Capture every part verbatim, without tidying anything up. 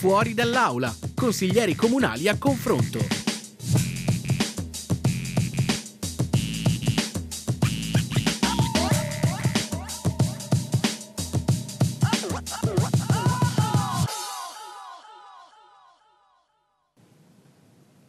Fuori dall'Aula, consiglieri comunali a confronto.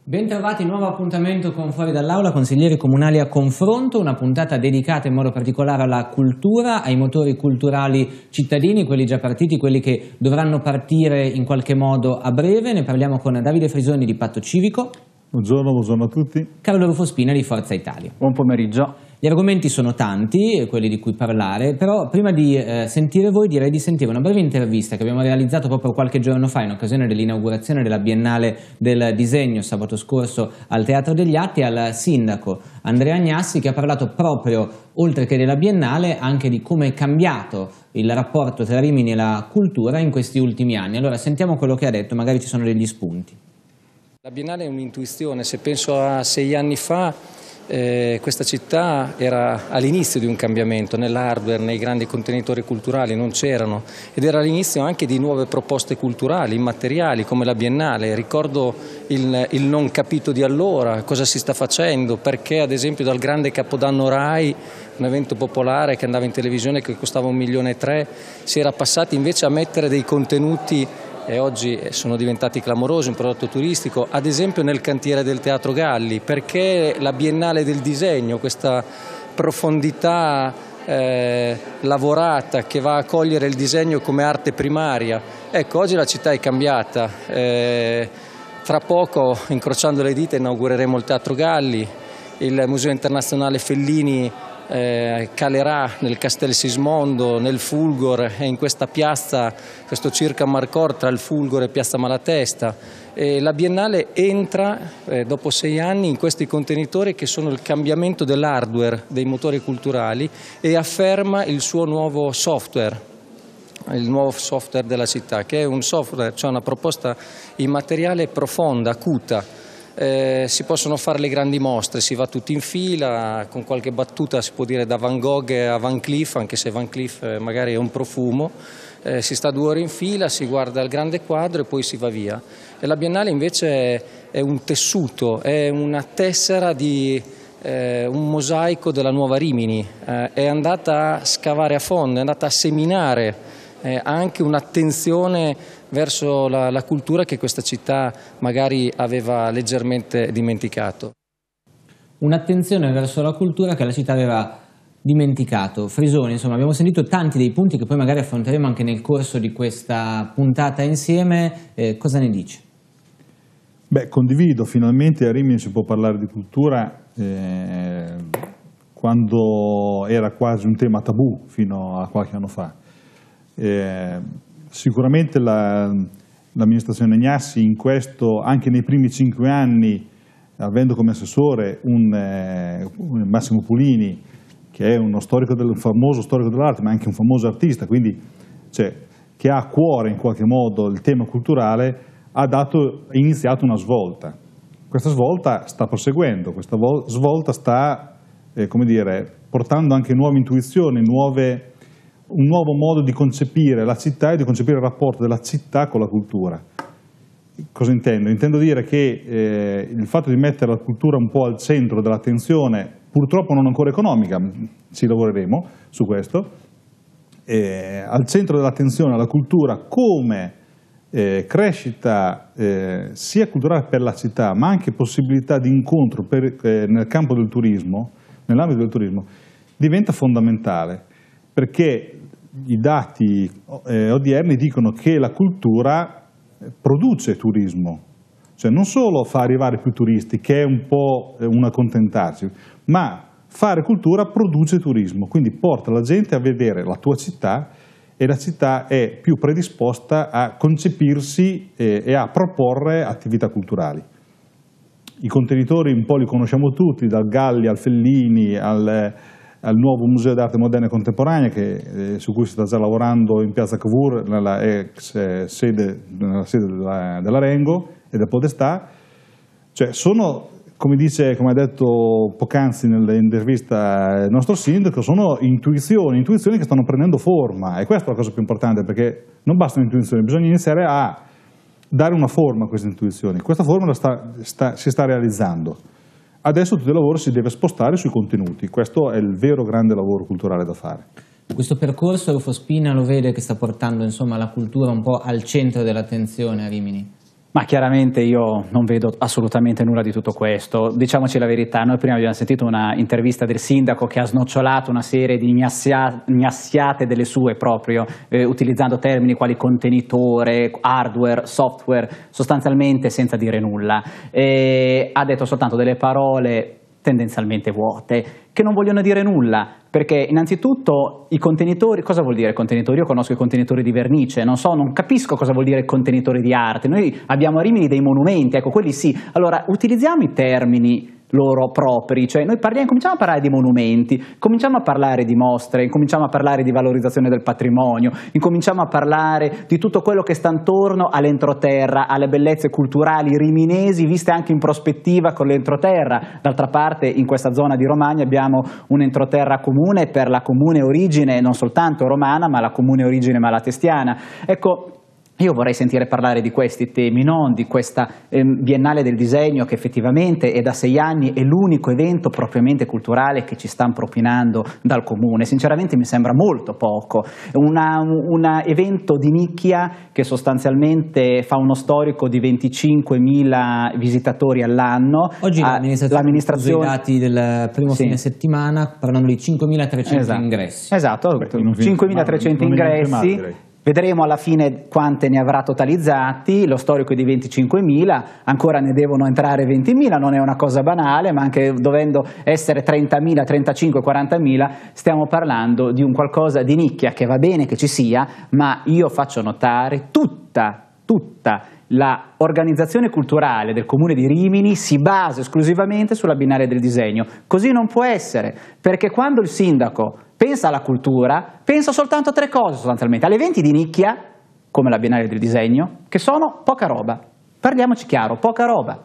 Bentrovati, nuovo appuntamento con Fuori dall'Aula, consiglieri comunali a confronto, una puntata dedicata in modo particolare alla cultura, ai motori culturali cittadini, quelli già partiti, quelli che dovranno partire in qualche modo a breve. Ne parliamo con Davide Frisoni di Patto Civico. Buongiorno, buongiorno a tutti. Carlo Rufo Spina di Forza Italia. Buon pomeriggio. Gli argomenti sono tanti, quelli di cui parlare, però prima di eh, sentire voi direi di sentire una breve intervista che abbiamo realizzato proprio qualche giorno fa in occasione dell'inaugurazione della Biennale del Disegno sabato scorso al Teatro degli Atti al sindaco Andrea Gnassi, che ha parlato proprio, oltre che della Biennale, anche di come è cambiato il rapporto tra Rimini e la cultura in questi ultimi anni. Allora sentiamo quello che ha detto, magari ci sono degli spunti. La Biennale è un'intuizione, se penso a sei anni fa eh, questa città era all'inizio di un cambiamento, nell'hardware, nei grandi contenitori culturali non c'erano ed era all'inizio anche di nuove proposte culturali, immateriali come la Biennale. Ricordo il, il non capito di allora, cosa si sta facendo, perché ad esempio dal grande Capodanno Rai, un evento popolare che andava in televisione che costava un milione e tre, si era passati invece a mettere dei contenuti e oggi sono diventati clamorosi, un prodotto turistico, ad esempio nel cantiere del Teatro Galli, perché la Biennale del Disegno, questa profondità eh, lavorata che va a cogliere il disegno come arte primaria. Ecco, oggi la città è cambiata, eh, tra poco, incrociando le dita, inaugureremo il Teatro Galli, il Museo Internazionale Fellini Eh, calerà nel Castel Sismondo, nel Fulgor e in questa piazza, questo circa Marcor tra il Fulgor e Piazza Malatesta. Eh, la Biennale entra eh, dopo sei anni in questi contenitori che sono il cambiamento dell'hardware dei motori culturali e afferma il suo nuovo software, il nuovo software della città, che è un software, cioè una proposta immateriale profonda, acuta. Eh, si possono fare le grandi mostre, si va tutti in fila, con qualche battuta si può dire da Van Gogh a Van Cleef, anche se Van Cleef magari è un profumo, eh, si sta due ore in fila, si guarda il grande quadro e poi si va via. E la Biennale invece è un tessuto, è una tessera di eh, un mosaico della nuova Rimini, eh, è andata a scavare a fondo, è andata a seminare eh, anche un'attenzione verso la, la cultura che questa città magari aveva leggermente dimenticato. Un'attenzione verso la cultura che la città aveva dimenticato. Frisoni, insomma, abbiamo sentito tanti dei punti che poi magari affronteremo anche nel corso di questa puntata insieme. Eh, cosa ne dici? Beh, condivido, finalmente a Rimini si può parlare di cultura eh, quando era quasi un tema tabù fino a qualche anno fa. Eh, Sicuramente la, l'amministrazione Gnassi in questo, anche nei primi cinque anni, avendo come assessore un, eh, un Massimo Pulini, che è uno storico del, un famoso storico dell'arte, ma anche un famoso artista, quindi cioè, che ha a cuore in qualche modo il tema culturale, ha dato, ha iniziato una svolta. Questa svolta sta proseguendo, questa svolta sta eh, come dire, portando anche nuove intuizioni, nuove... un nuovo modo di concepire la città e di concepire il rapporto della città con la cultura. Cosa intendo? Intendo dire che eh, il fatto di mettere la cultura un po' al centro dell'attenzione, purtroppo non ancora economica, ci lavoreremo su questo, eh, al centro dell'attenzione alla cultura come eh, crescita eh, sia culturale per la città, ma anche possibilità di incontro per, eh, nel campo del turismo, nell'ambito del turismo, diventa fondamentale. Perché i dati eh, odierni dicono che la cultura produce turismo, cioè non solo fa arrivare più turisti, che è un po' un accontentarsi, ma fare cultura produce turismo, quindi porta la gente a vedere la tua città e la città è più predisposta a concepirsi e, e a proporre attività culturali. I contenitori un po' li conosciamo tutti, dal Galli al Fellini, al... al nuovo Museo d'Arte Moderna e Contemporanea che, eh, su cui si sta già lavorando in Piazza Cavour, nella ex eh, sede, nella sede della, dell'Arengo e del Podestà. Cioè sono, come dice, come ha detto poc'anzi nell'intervista il nostro sindaco, sono intuizioni, intuizioni che stanno prendendo forma e questa è la cosa più importante, perché non basta un'intuizione, bisogna iniziare a dare una forma a queste intuizioni. Questa forma la sta, sta, si sta realizzando. Adesso tutto il lavoro si deve spostare sui contenuti. Questo è il vero grande lavoro culturale da fare. Questo percorso Rufo Spina lo vede che sta portando, insomma, la cultura un po' al centro dell'attenzione a Rimini? Ma chiaramente io non vedo assolutamente nulla di tutto questo. Diciamoci la verità, noi prima abbiamo sentito una intervista del sindaco che ha snocciolato una serie di gnassiate delle sue proprio, eh, utilizzando termini quali contenitore, hardware, software, sostanzialmente senza dire nulla. E ha detto soltanto delle parole tendenzialmente vuote, che non vogliono dire nulla, perché innanzitutto i contenitori, cosa vuol dire contenitori? Io conosco i contenitori di vernice, non so, non capisco cosa vuol dire contenitore di arte. Noi abbiamo a Rimini dei monumenti, ecco, quelli sì. Allora, utilizziamo i termini loro propri, cioè noi parliamo, cominciamo a parlare di monumenti, cominciamo a parlare di mostre, cominciamo a parlare di valorizzazione del patrimonio, cominciamo a parlare di tutto quello che sta intorno all'entroterra, alle bellezze culturali riminesi viste anche in prospettiva con l'entroterra. D'altra parte in questa zona di Romagna abbiamo un entroterra comune per la comune origine non soltanto romana ma la comune origine malatestiana. Ecco, io vorrei sentire parlare di questi temi, non di questa eh, Biennale del Disegno che effettivamente è da sei anni è l'unico evento propriamente culturale che ci stanno propinando dal comune. Sinceramente mi sembra molto poco, un evento di nicchia che sostanzialmente fa uno storico di venticinquemila visitatori all'anno. Oggi ah, l'amministrazione ha i dati del primo sì. fine settimana parlando di cinquemilatrecento esatto. ingressi. Esatto, cinquemilatrecento ingressi. Vedremo alla fine quante ne avrà totalizzati, lo storico è di venticinquemila, ancora ne devono entrare ventimila, non è una cosa banale, ma anche dovendo essere trentamila, trentacinque, quarantamila, stiamo parlando di un qualcosa di nicchia che va bene che ci sia, ma io faccio notare tutta, tutta la organizzazione culturale del comune di Rimini si basa esclusivamente sulla Biennale del Disegno. Così non può essere, perché quando il sindaco pensa alla cultura, pensa soltanto a tre cose sostanzialmente, alle eventi di nicchia, come la Biennale del Disegno, che sono poca roba, parliamoci chiaro, poca roba.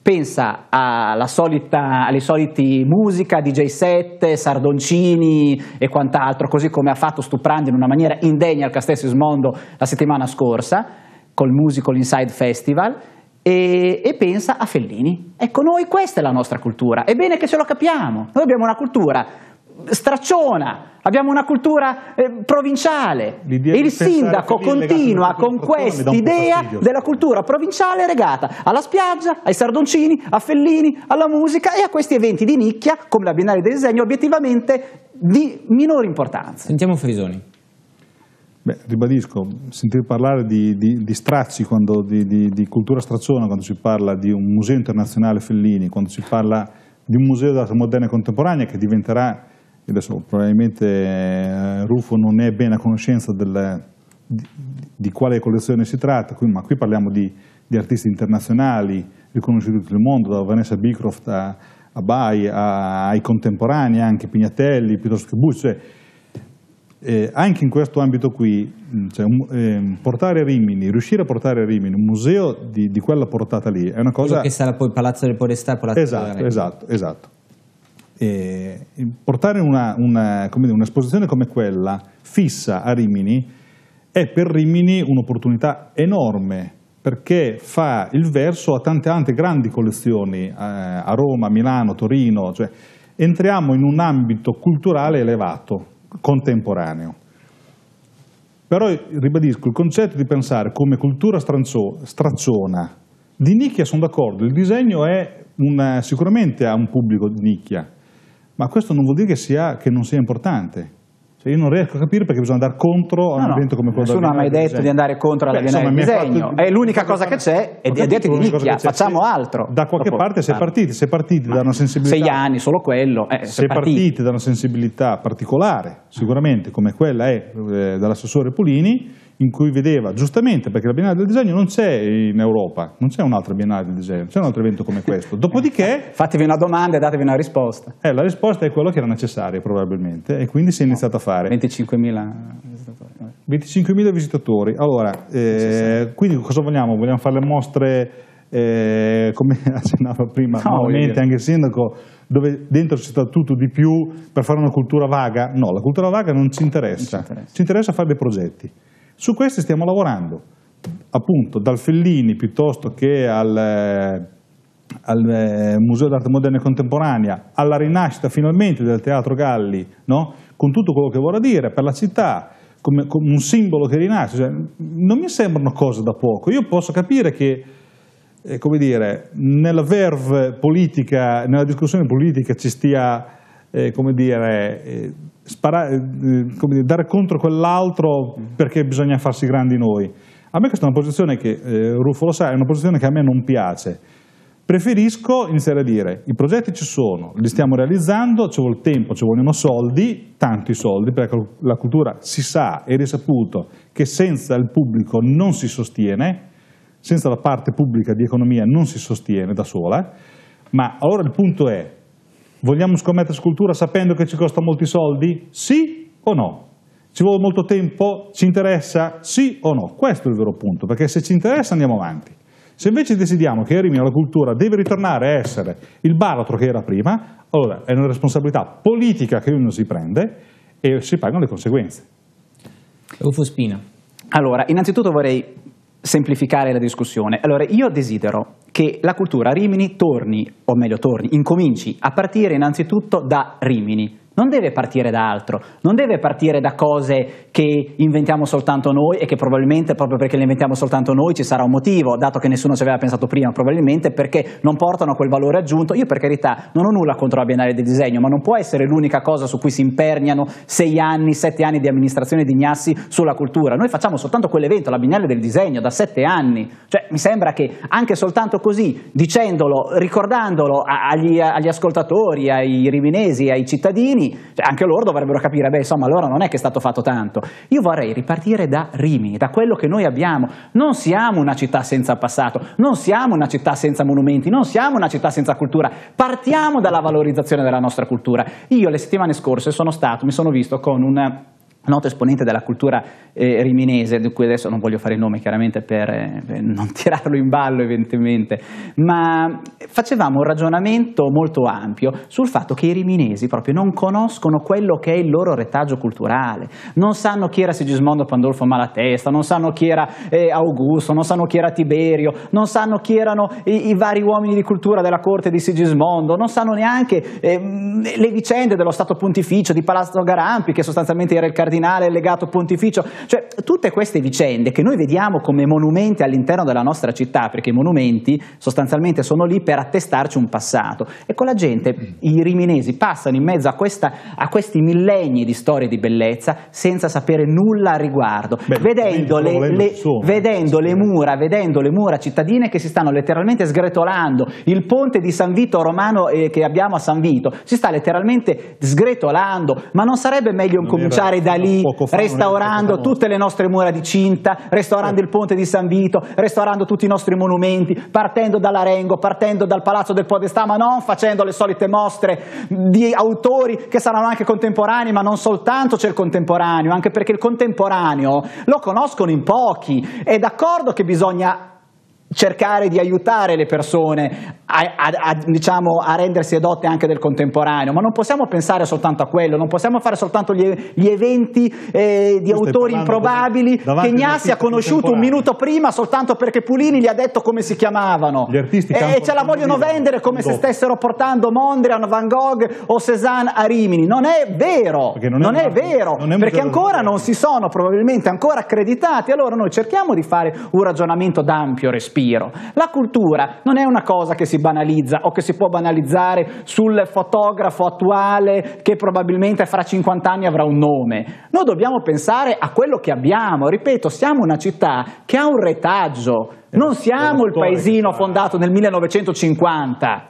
Pensa alla solita, alle soliti musica, D J set, sardoncini e quant'altro, così come ha fatto stuprando in una maniera indegna al Castel Sismondo la settimana scorsa, col Musical Inside Festival, e, e pensa a Fellini. Ecco, noi questa è la nostra cultura, è bene che ce lo capiamo, noi abbiamo una cultura stracciona, abbiamo una cultura eh, provinciale e il sindaco continua con quest'idea della cultura provinciale legata alla spiaggia, ai sardoncini, a Fellini, alla musica e a questi eventi di nicchia come la Biennale del Disegno obiettivamente di minore importanza. Sentiamo Frisoni. Beh, ribadisco, sentire parlare di, di, di stracci, quando, di, di, di cultura stracciona quando si parla di un Museo Internazionale Fellini, quando si parla di un Museo d'Arte Moderna e Contemporanea che diventerà, adesso probabilmente eh, Rufo non è bene a conoscenza del, di, di quale collezione si tratta, qui, ma qui parliamo di, di artisti internazionali riconosciuti in tutto il mondo, da Vanessa Beecroft a, a Bai, a, ai contemporanei, anche Pignatelli, piuttosto che Bucci, cioè, eh, anche in questo ambito qui, cioè, um, eh, portare a Rimini, riuscire a portare a Rimini un museo di, di quella portata lì è una cosa... Quello che sarà poi il Palazzo del Podestà, Palazzo esatto, della esatto, esatto. E portare una, una, come dire, un'esposizione come quella fissa a Rimini è per Rimini un'opportunità enorme, perché fa il verso a tante altre grandi collezioni eh, a Roma, Milano, Torino, cioè entriamo in un ambito culturale elevato, contemporaneo. Però ribadisco, il concetto di pensare come cultura stranzo, stracciona di nicchia sono d'accordo, il disegno è una, sicuramente ha un pubblico di nicchia, ma questo non vuol dire che, sia, che non sia importante. Cioè io non riesco a capire perché bisogna andare contro a no, un evento come quello. Nessuno ha mai detto di andare contro alla Biennale del Disegno. È l'unica cosa che c'è e di diritti di nicchia, facciamo altro. Da qualche Dopo, parte si è partiti, si è partiti da una sensibilità. Sei anni, solo quello. Eh, si è partiti. partiti da una sensibilità particolare, sicuramente, come quella è eh, dall'assessore Pulini, in cui vedeva giustamente, perché la Biennale del Disegno non c'è in Europa, non c'è un'altra Biennale del Disegno, c'è un altro evento come questo. Dopodiché... Fatevi una domanda e datevi una risposta. Eh, la risposta è quello che era necessario probabilmente e quindi si è iniziato no, a fare. venticinquemila visitatori. venticinquemila visitatori. Allora, eh, quindi cosa vogliamo? Vogliamo fare le mostre, eh, come accennava prima no, nuovamente anche il sindaco, dove dentro ci sta tutto di più per fare una cultura vaga? No, la cultura vaga non ci interessa. Non ci interessa, ci interessa fare dei progetti. Su questi stiamo lavorando, appunto dal Fellini piuttosto che al, al Museo d'Arte Moderna e Contemporanea, alla rinascita finalmente del Teatro Galli, no? Con tutto quello che vorrà dire per la città, come, come un simbolo che rinasce, cioè, non mi sembrano cose da poco. Io posso capire che, eh, come dire, nella verve politica, nella discussione politica ci stia, eh, come dire, eh, sparare, eh, come dire, dare contro quell'altro perché bisogna farsi grandi noi. A me questa è una posizione che, eh, Rufo lo sa, è una posizione che a me non piace. Preferisco iniziare a dire, i progetti ci sono, li stiamo realizzando, ci vuole tempo, ci vogliono soldi, tanti soldi, perché la cultura si sa, è risaputo, che senza il pubblico non si sostiene, senza la parte pubblica di economia non si sostiene da sola, ma allora il punto è, vogliamo scommettere su cultura sapendo che ci costa molti soldi? Sì o no? Ci vuole molto tempo? Ci interessa? Sì o no? Questo è il vero punto, perché se ci interessa andiamo avanti. Se invece decidiamo che a Rimini la cultura deve ritornare a essere il baratro che era prima, allora è una responsabilità politica che uno si prende e si pagano le conseguenze. Rufo Spina. Allora, innanzitutto vorrei semplificare la discussione. Allora, io desidero che la cultura a Rimini torni, o meglio torni, incominci a partire innanzitutto da Rimini. Non deve partire da altro, non deve partire da cose che inventiamo soltanto noi e che probabilmente proprio perché le inventiamo soltanto noi ci sarà un motivo, dato che nessuno ci aveva pensato prima, probabilmente perché non portano quel valore aggiunto. Io per carità non ho nulla contro la Biennale del Disegno, ma non può essere l'unica cosa su cui si imperniano sei anni, sette anni di amministrazione di Gnassi sulla cultura. Noi facciamo soltanto quell'evento, la Biennale del Disegno, da sette anni. Cioè mi sembra che anche soltanto così, dicendolo, ricordandolo agli, agli ascoltatori, ai riminesi, ai cittadini, cioè anche loro dovrebbero capire, beh insomma allora non è che è stato fatto tanto. Io vorrei ripartire da Rimini, da quello che noi abbiamo. Non siamo una città senza passato, non siamo una città senza monumenti, non siamo una città senza cultura. Partiamo dalla valorizzazione della nostra cultura. Io le settimane scorse sono stato, mi sono visto con un noto esponente della cultura eh, riminese, di cui adesso non voglio fare il nome chiaramente per, eh, per non tirarlo in ballo evidentemente, ma facevamo un ragionamento molto ampio sul fatto che i riminesi proprio non conoscono quello che è il loro retaggio culturale, non sanno chi era Sigismondo Pandolfo Malatesta, non sanno chi era eh, Augusto, non sanno chi era Tiberio, non sanno chi erano i, i vari uomini di cultura della corte di Sigismondo, non sanno neanche eh, le vicende dello Stato Pontificio, di Palazzo Garampi, che sostanzialmente era il cardinale legato pontificio, cioè tutte queste vicende che noi vediamo come monumenti all'interno della nostra città, perché i monumenti sostanzialmente sono lì per attestarci un passato. Ecco, la gente, i riminesi passano in mezzo a, questa, a questi millenni di storie di bellezza senza sapere nulla al riguardo. Beh, vedendo, le, le, vedendo le mura, vedendo le mura cittadine che si stanno letteralmente sgretolando, il ponte di San Vito romano eh, che abbiamo a San Vito si sta letteralmente sgretolando, ma non sarebbe meglio non cominciare da lì? Lì, restaurando tutte le nostre mura di cinta, restaurando eh. il ponte di San Vito, restaurando tutti i nostri monumenti, partendo dall'Arengo, partendo dal palazzo del Podestà, ma non facendo le solite mostre di autori che saranno anche contemporanei, ma non soltanto c'è il contemporaneo, anche perché il contemporaneo lo conoscono in pochi. È d'accordo che bisogna cercare di aiutare le persone a, a, a, diciamo, a rendersi adotte anche del contemporaneo, ma non possiamo pensare soltanto a quello, non possiamo fare soltanto gli, gli eventi eh, di autori improbabili che Gnassi ha conosciuto un minuto prima soltanto perché Pulini gli ha detto come si chiamavano e, e ce la vogliono vendere come se stessero portando Mondrian, Van Gogh o Cézanne a Rimini. Non è vero, perché non è, non è vero, non è perché ancora non si sono probabilmente ancora accreditati. Allora noi cerchiamo di fare un ragionamento d'ampio respiro. La cultura non è una cosa che si banalizza o che si può banalizzare sul fotografo attuale che probabilmente fra cinquanta anni avrà un nome. Noi dobbiamo pensare a quello che abbiamo. Ripeto, siamo una città che ha un retaggio, non siamo il paesino fondato nel millenovecentocinquanta.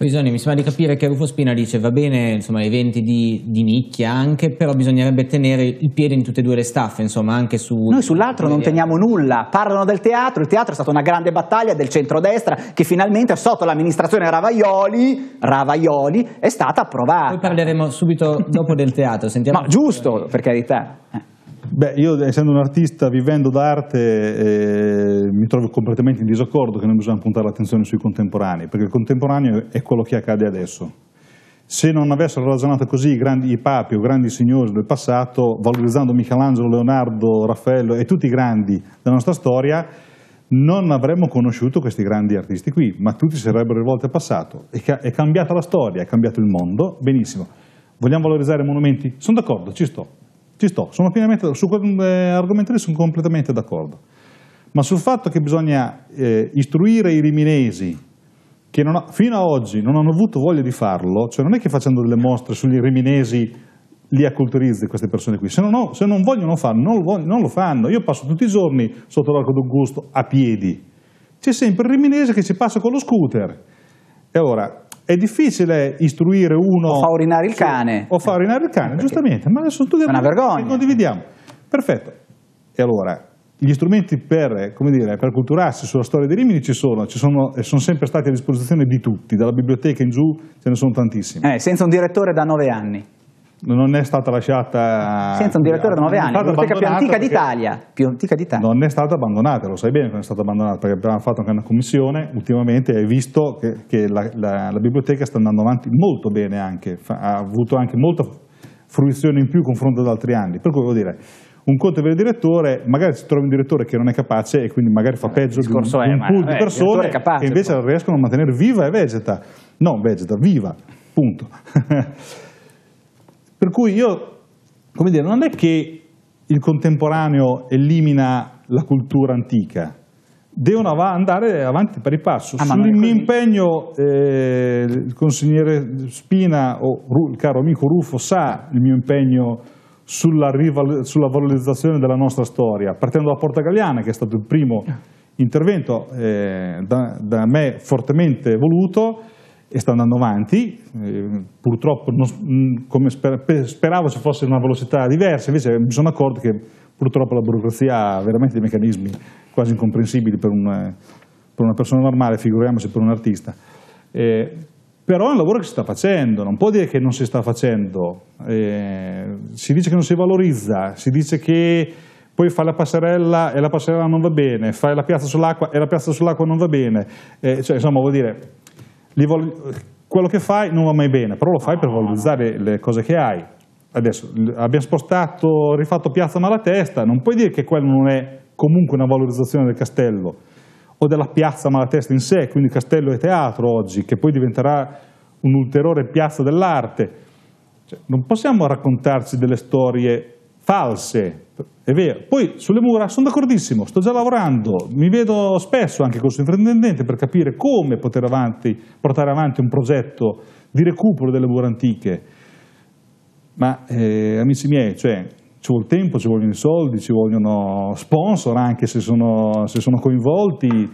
Frisoni, mi sembra di capire che Rufo Spina dice va bene, insomma, eventi di, di nicchia anche, però bisognerebbe tenere il piede in tutte e due le staffe, insomma, anche su... Noi sull'altro non teniamo nulla, parlano del teatro, il teatro è stata una grande battaglia del centrodestra che finalmente sotto l'amministrazione Ravaioli, Ravaioli è stata approvata. Poi parleremo subito dopo del teatro, sentiamo... No, giusto, per carità... Beh, io essendo un artista, vivendo d'arte, eh, mi trovo completamente in disaccordo che non bisogna puntare l'attenzione sui contemporanei, perché il contemporaneo è quello che accade adesso. Se non avessero ragionato così i grandi i papi o grandi signori del passato, valorizzando Michelangelo, Leonardo, Raffaello e tutti i grandi della nostra storia, non avremmo conosciuto questi grandi artisti qui, ma tutti si sarebbero rivolti al passato. È, ca è cambiata la storia, è cambiato il mondo, benissimo. Vogliamo valorizzare i monumenti? Sono d'accordo, ci sto, ci sto. Sono pienamente, su quell'argomento lì sono completamente d'accordo. Ma sul fatto che bisogna eh, istruire i riminesi, che non ha, fino ad oggi non hanno avuto voglia di farlo, cioè non è che facendo delle mostre sugli riminesi li acculturizzi queste persone qui, se non, ho, se non vogliono farlo, non lo, voglio, non lo fanno. Io passo tutti i giorni sotto l'arco d'Augusto a piedi, c'è sempre il riminese che ci passa con lo scooter, e ora è difficile istruire uno... O fa urinare il cane. O fa urinare il cane, eh, giustamente, ma adesso tutti una vergogna. Condividiamo. Perfetto, e allora... Gli strumenti per, come dire, per culturarsi sulla storia di Rimini ci sono, ci sono e sono sempre stati a disposizione di tutti, dalla biblioteca in giù ce ne sono tantissimi. Eh, senza un direttore da nove anni. Non è stata lasciata... Senza un direttore da nove anni, la biblioteca più antica d'Italia. Più antica d'Italia. Non è stata abbandonata, lo sai bene che non è stata abbandonata, perché abbiamo fatto anche una commissione ultimamente e hai visto che, che la, la, la biblioteca sta andando avanti molto bene anche, ha avuto anche molta fruizione in più confronto ad altri anni, per cui vuol dire... Un conto è avere il direttore, magari si trova un direttore che non è capace e quindi magari fa peggio di un, è, un pool ma, di persone eh, capace, che invece la riescono a mantenere viva e vegeta. No, vegeta, viva, punto. Per cui io, come dire, non è che il contemporaneo elimina la cultura antica, devono av andare avanti per il passo. Ah, sull'impegno eh, il consigliere Spina o il caro amico Rufo sa il mio impegno Sulla, sulla valorizzazione della nostra storia, partendo da Porta Galliana, che è stato il primo intervento eh, da, da me fortemente voluto e sta andando avanti, eh, purtroppo non, come sper, speravo ci fosse una velocità diversa, invece mi sono accorto che purtroppo la burocrazia ha veramente dei meccanismi quasi incomprensibili per, un, per una persona normale, figuriamoci per un artista. Eh, Però è un lavoro che si sta facendo, non può dire che non si sta facendo, eh, si dice che non si valorizza, si dice che poi fai la passerella e la passerella non va bene, fai la piazza sull'acqua e la piazza sull'acqua non va bene, eh, cioè insomma vuol dire, li quello che fai non va mai bene, però lo fai per valorizzare le cose che hai. Adesso abbiamo spostato, rifatto Piazza Malatesta, non puoi dire che quello non è comunque una valorizzazione del castello, o della piazza Malatesta in sé, quindi castello e teatro oggi, che poi diventerà un'ulteriore piazza dell'arte. Cioè, non possiamo raccontarci delle storie false, è vero. Poi sulle mura sono d'accordissimo, sto già lavorando, mi vedo spesso anche col sovrintendente per capire come poter avanti, portare avanti un progetto di recupero delle mura antiche. Ma eh, amici miei, cioè... Ci vuole tempo, ci vogliono i soldi, ci vogliono sponsor anche se sono, se sono coinvolti,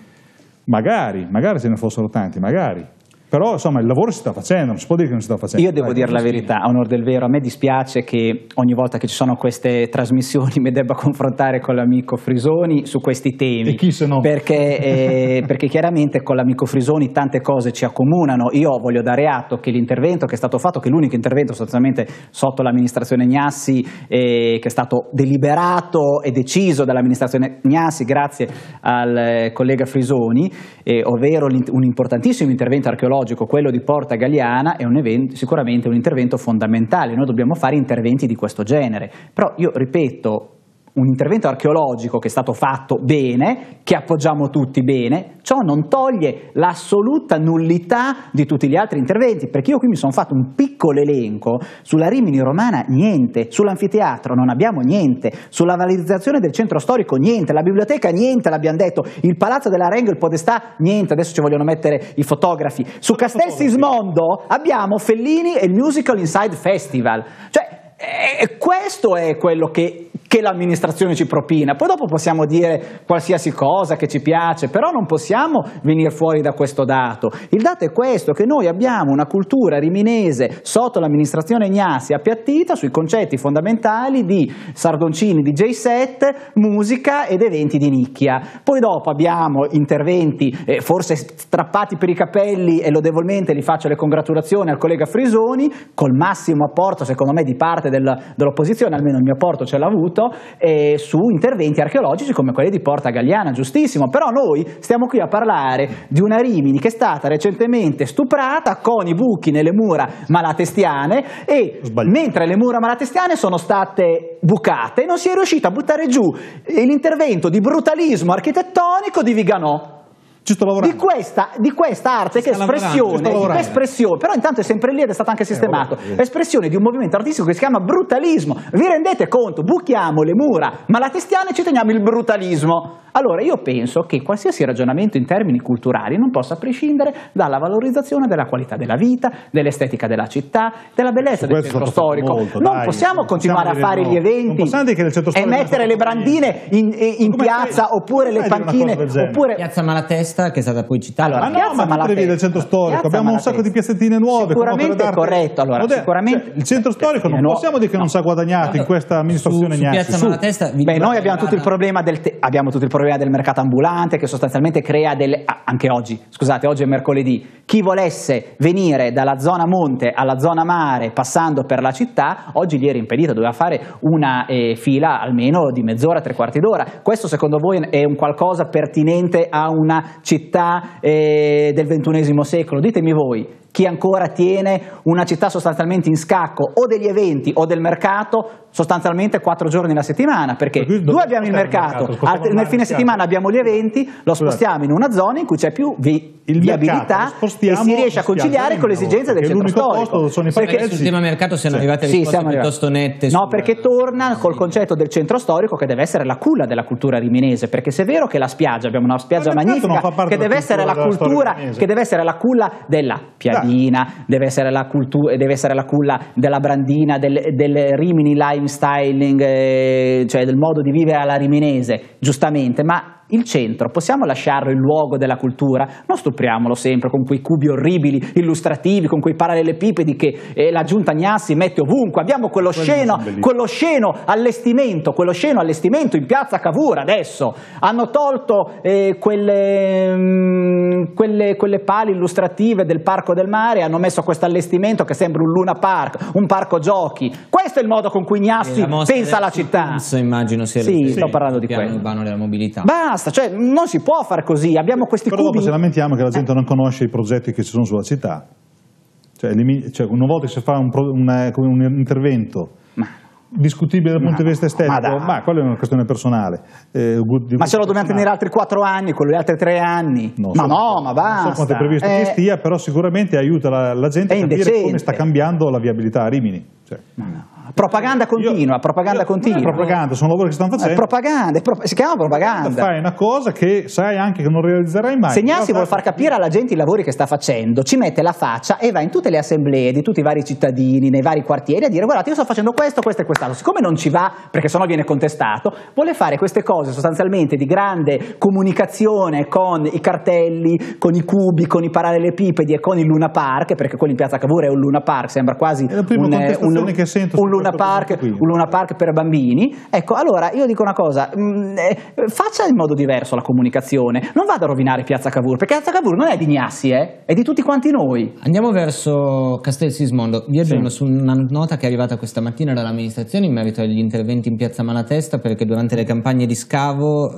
magari, magari ce ne fossero tanti, magari. Però insomma il lavoro si sta facendo, non si può dire che non si sta facendo. Io devo dire la verità, a onor del vero, a me dispiace che ogni volta che ci sono queste trasmissioni mi debba confrontare con l'amico Frisoni su questi temi. E chi se no? Perché, eh, perché chiaramente con l'amico Frisoni tante cose ci accomunano. Io voglio dare atto che l'intervento che è stato fatto, che è l'unico intervento sostanzialmente sotto l'amministrazione Gnassi, eh, che è stato deliberato e deciso dall'amministrazione Gnassi grazie al collega Frisoni, eh, ovvero un importantissimo intervento archeologico, quello di Porta Galliana è un evento, sicuramente un intervento fondamentale, noi dobbiamo fare interventi di questo genere, però io ripeto, un intervento archeologico che è stato fatto bene, che appoggiamo tutti bene, ciò non toglie l'assoluta nullità di tutti gli altri interventi, perché io qui mi sono fatto un piccolo elenco, sulla Rimini romana niente, sull'anfiteatro non abbiamo niente, sulla valorizzazione del centro storico niente, la biblioteca niente, l'abbiamo detto, il palazzo dell'Arengo, il Podestà niente, adesso ci vogliono mettere i fotografi, su Castel Sismondo abbiamo Fellini e il Musical Inside Festival, cioè eh, questo è quello che che l'amministrazione ci propina, poi dopo possiamo dire qualsiasi cosa che ci piace, però non possiamo venire fuori da questo dato. Il dato è questo, che noi abbiamo una cultura riminese sotto l'amministrazione Gnassi appiattita sui concetti fondamentali di sardoncini, di jay set, musica ed eventi di nicchia. Poi dopo abbiamo interventi eh, forse strappati per i capelli e lodevolmente li faccio le congratulazioni al collega Frisoni, col massimo apporto secondo me di parte del, dell'opposizione, almeno il mio apporto ce l'ha avuto, appunto eh, su interventi archeologici come quelli di Porta Galliana, giustissimo, però noi stiamo qui a parlare di una Rimini che è stata recentemente stuprata con i buchi nelle mura malatestiane e Sbagliato. mentre le mura malatestiane sono state bucate non si è riuscita a buttare giù l'intervento di brutalismo architettonico di Viganò. Ci sto lavorando. Di questa, di questa arte che è espressione, di espressione, però intanto è sempre lì ed è stato anche sistemato, eh, espressione di un movimento artistico che si chiama brutalismo. Vi rendete conto? Buchiamo le mura malatestiane e ci teniamo il brutalismo. Allora io penso che qualsiasi ragionamento in termini culturali non possa prescindere dalla valorizzazione della qualità della vita, dell'estetica della città, della bellezza del centro storico. Molto, non dai, possiamo non continuare possiamo a fare gli eventi no. e mettere le brandine in, in piazza fai, oppure le panchine. Oppure... Piazza Malatesta che è stata poi citata. Allora, ma no, ma Malatesta, tu devi del centro storico, piazza abbiamo Malatesta. un sacco di piazzettine nuove. Sicuramente è corretto. Allora, Modè, sicuramente, cioè, il centro storico non possiamo dire che no. non si è guadagnato no. in questa amministrazione neanche. Piazza Malatesta. Beh, noi abbiamo tutto il problema del abbiamo tutto il problema del mercato ambulante che sostanzialmente crea delle... Ah, anche oggi, scusate, oggi è mercoledì, chi volesse venire dalla zona monte alla zona mare passando per la città, oggi gli era impedito, doveva fare una eh, fila almeno di mezz'ora, tre quarti d'ora. Questo secondo voi è un qualcosa pertinente a una città eh, del ventunesimo secolo? Ditemi voi. Chi ancora tiene una città sostanzialmente in scacco o degli eventi o del mercato sostanzialmente quattro giorni alla settimana, perché per noi abbiamo il mercato, mercato altri, nel fine settimana abbiamo gli eventi, lo spostiamo in una zona in cui c'è più vi, il viabilità mercato, e si riesce a conciliare con le esigenze del centro storico. Sono perché sul tema mercato siamo arrivati a risposte piuttosto nette. No, perché torna col concetto del centro storico che deve essere la culla della cultura riminese, perché se è vero che la spiaggia, abbiamo una spiaggia magnifica che deve essere la cultura, che deve essere la culla della piadina. Deve essere, la cultu- deve essere la culla della brandina, del, del Rimini lifestyling, eh, cioè del modo di vivere alla riminese, giustamente, ma il centro possiamo lasciarlo il luogo della cultura? Non stupriamolo sempre con quei cubi orribili, illustrativi, con quei parallelepipedi che eh, la giunta Gnassi mette ovunque. Abbiamo quello sceno, quello sceno allestimento, quello sceno allestimento in piazza Cavour adesso. Hanno tolto eh, quelle, mh, quelle, quelle pali illustrative del Parco del Mare, hanno messo questo allestimento che sembra un Luna Park, un parco giochi. Questo è il modo con cui Gnassi pensa alla città. Penso, immagino sia sì, sto parlando di quello. Urbano della mobilità. Bah, cioè non si può far così, abbiamo questi però cubi. Dopo ci lamentiamo che la gente non conosce i progetti che ci sono sulla città, cioè, cioè una volta che si fa un, un, un intervento ma, discutibile dal punto di vista estetico, ma, ma quella è una questione personale eh, ma se lo dobbiamo tenere altri quattro anni quello gli altri tre anni no, ma so, no ma basta non so quanto è previsto eh, che stia, però sicuramente aiuta la, la gente a capire indecente. come sta cambiando la viabilità a Rimini, cioè. ma no Propaganda continua, io, propaganda io, continua. Non è propaganda, sono lavori che stanno facendo. È propaganda, è pro- si chiama propaganda. Fai una cosa che sai anche che non realizzerai mai. Se Gnassi vuol far capire alla gente i lavori che sta facendo, ci mette la faccia e va in tutte le assemblee di tutti i vari cittadini, nei vari quartieri a dire guardate io sto facendo questo, questo e quest'altro. Siccome non ci va, perché sennò viene contestato, vuole fare queste cose sostanzialmente di grande comunicazione con i cartelli, con i cubi, con i parallelepipedi e con il Luna Park, perché quello in piazza Cavour è un Luna Park, sembra quasi è la prima un, contestazione un, che sento un Luna Park, un Luna Park per bambini. Ecco, allora io dico una cosa, mh, eh, faccia in modo diverso la comunicazione, non vada a rovinare Piazza Cavour, perché Piazza Cavour non è di Gnassi, eh, è di tutti quanti noi. Andiamo verso Castel Sismondo, vi aggiorno sì. su una nota che è arrivata questa mattina dall'amministrazione in merito agli interventi in Piazza Malatesta, perché durante le campagne di scavo,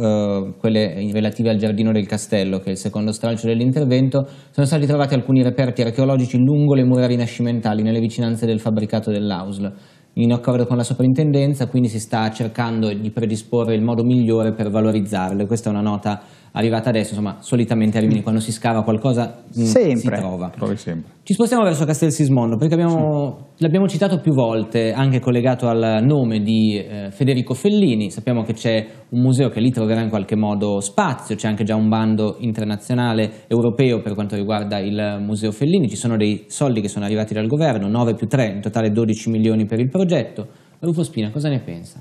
eh, quelle relative al giardino del castello, che è il secondo stralcio dell'intervento, sono stati trovati alcuni reperti archeologici lungo le mura rinascimentali, nelle vicinanze del fabbricato dell'Ausl. In accordo con la soprintendenza, quindi si sta cercando di predisporre il modo migliore per valorizzarle. Questa è una nota arrivata adesso, insomma, solitamente a Rimini quando si scava qualcosa sempre. si trova. Sempre. Ci spostiamo verso Castel Sismondo, perché abbiamo, sì. l'abbiamo citato più volte, anche collegato al nome di eh, Federico Fellini. Sappiamo che c'è un museo che lì troverà in qualche modo spazio, c'è anche già un bando internazionale europeo per quanto riguarda il Museo Fellini, ci sono dei soldi che sono arrivati dal governo, nove più tre, in totale dodici milioni per il progetto. Rufo Spina, cosa ne pensa?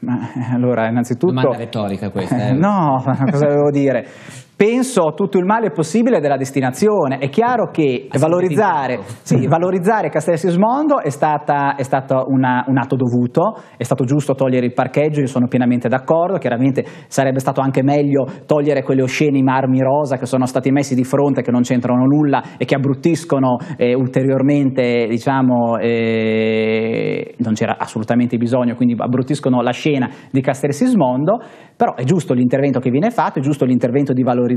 Ma allora, innanzitutto. Domanda retorica questa. Eh? No, cosa volevo dire? penso a tutto il male possibile della destinazione. È chiaro che valorizzare, sì, valorizzare Castel Sismondo è stata, è stato una, un atto dovuto, è stato giusto togliere il parcheggio, io sono pienamente d'accordo. Chiaramente sarebbe stato anche meglio togliere quelle osceni marmi rosa che sono stati messi di fronte, che non c'entrano nulla e che abbruttiscono eh, ulteriormente, diciamo, eh, non c'era assolutamente bisogno, quindi abbruttiscono la scena di Castel Sismondo. Però è giusto l'intervento che viene fatto, è giusto l'intervento di valorizzazione,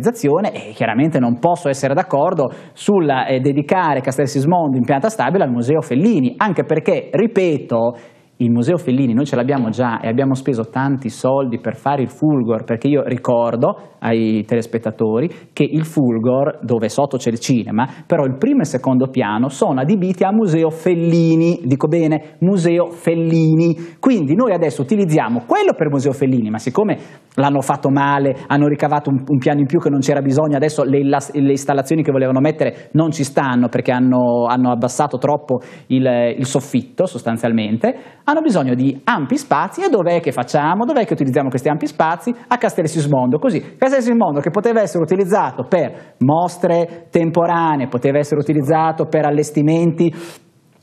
e chiaramente non posso essere d'accordo sul eh, dedicare Castel Sismondo in pianta stabile al Museo Fellini, anche perché, ripeto, il Museo Fellini noi ce l'abbiamo già e abbiamo speso tanti soldi per fare il Fulgor, perché io ricordo ai telespettatori che il Fulgor, dove sotto c'è il cinema, però il primo e il secondo piano sono adibiti a Museo Fellini, dico bene, Museo Fellini, quindi noi adesso utilizziamo quello per Museo Fellini, ma siccome l'hanno fatto male, hanno ricavato un, un piano in più che non c'era bisogno, adesso le, la, le installazioni che volevano mettere non ci stanno perché hanno, hanno abbassato troppo il, il soffitto sostanzialmente, hanno bisogno di ampi spazi. E dov'è che facciamo? Dov'è che utilizziamo questi ampi spazi? A Castel Sismondo. Così Castel Sismondo, che poteva essere utilizzato per mostre temporanee, poteva essere utilizzato per allestimenti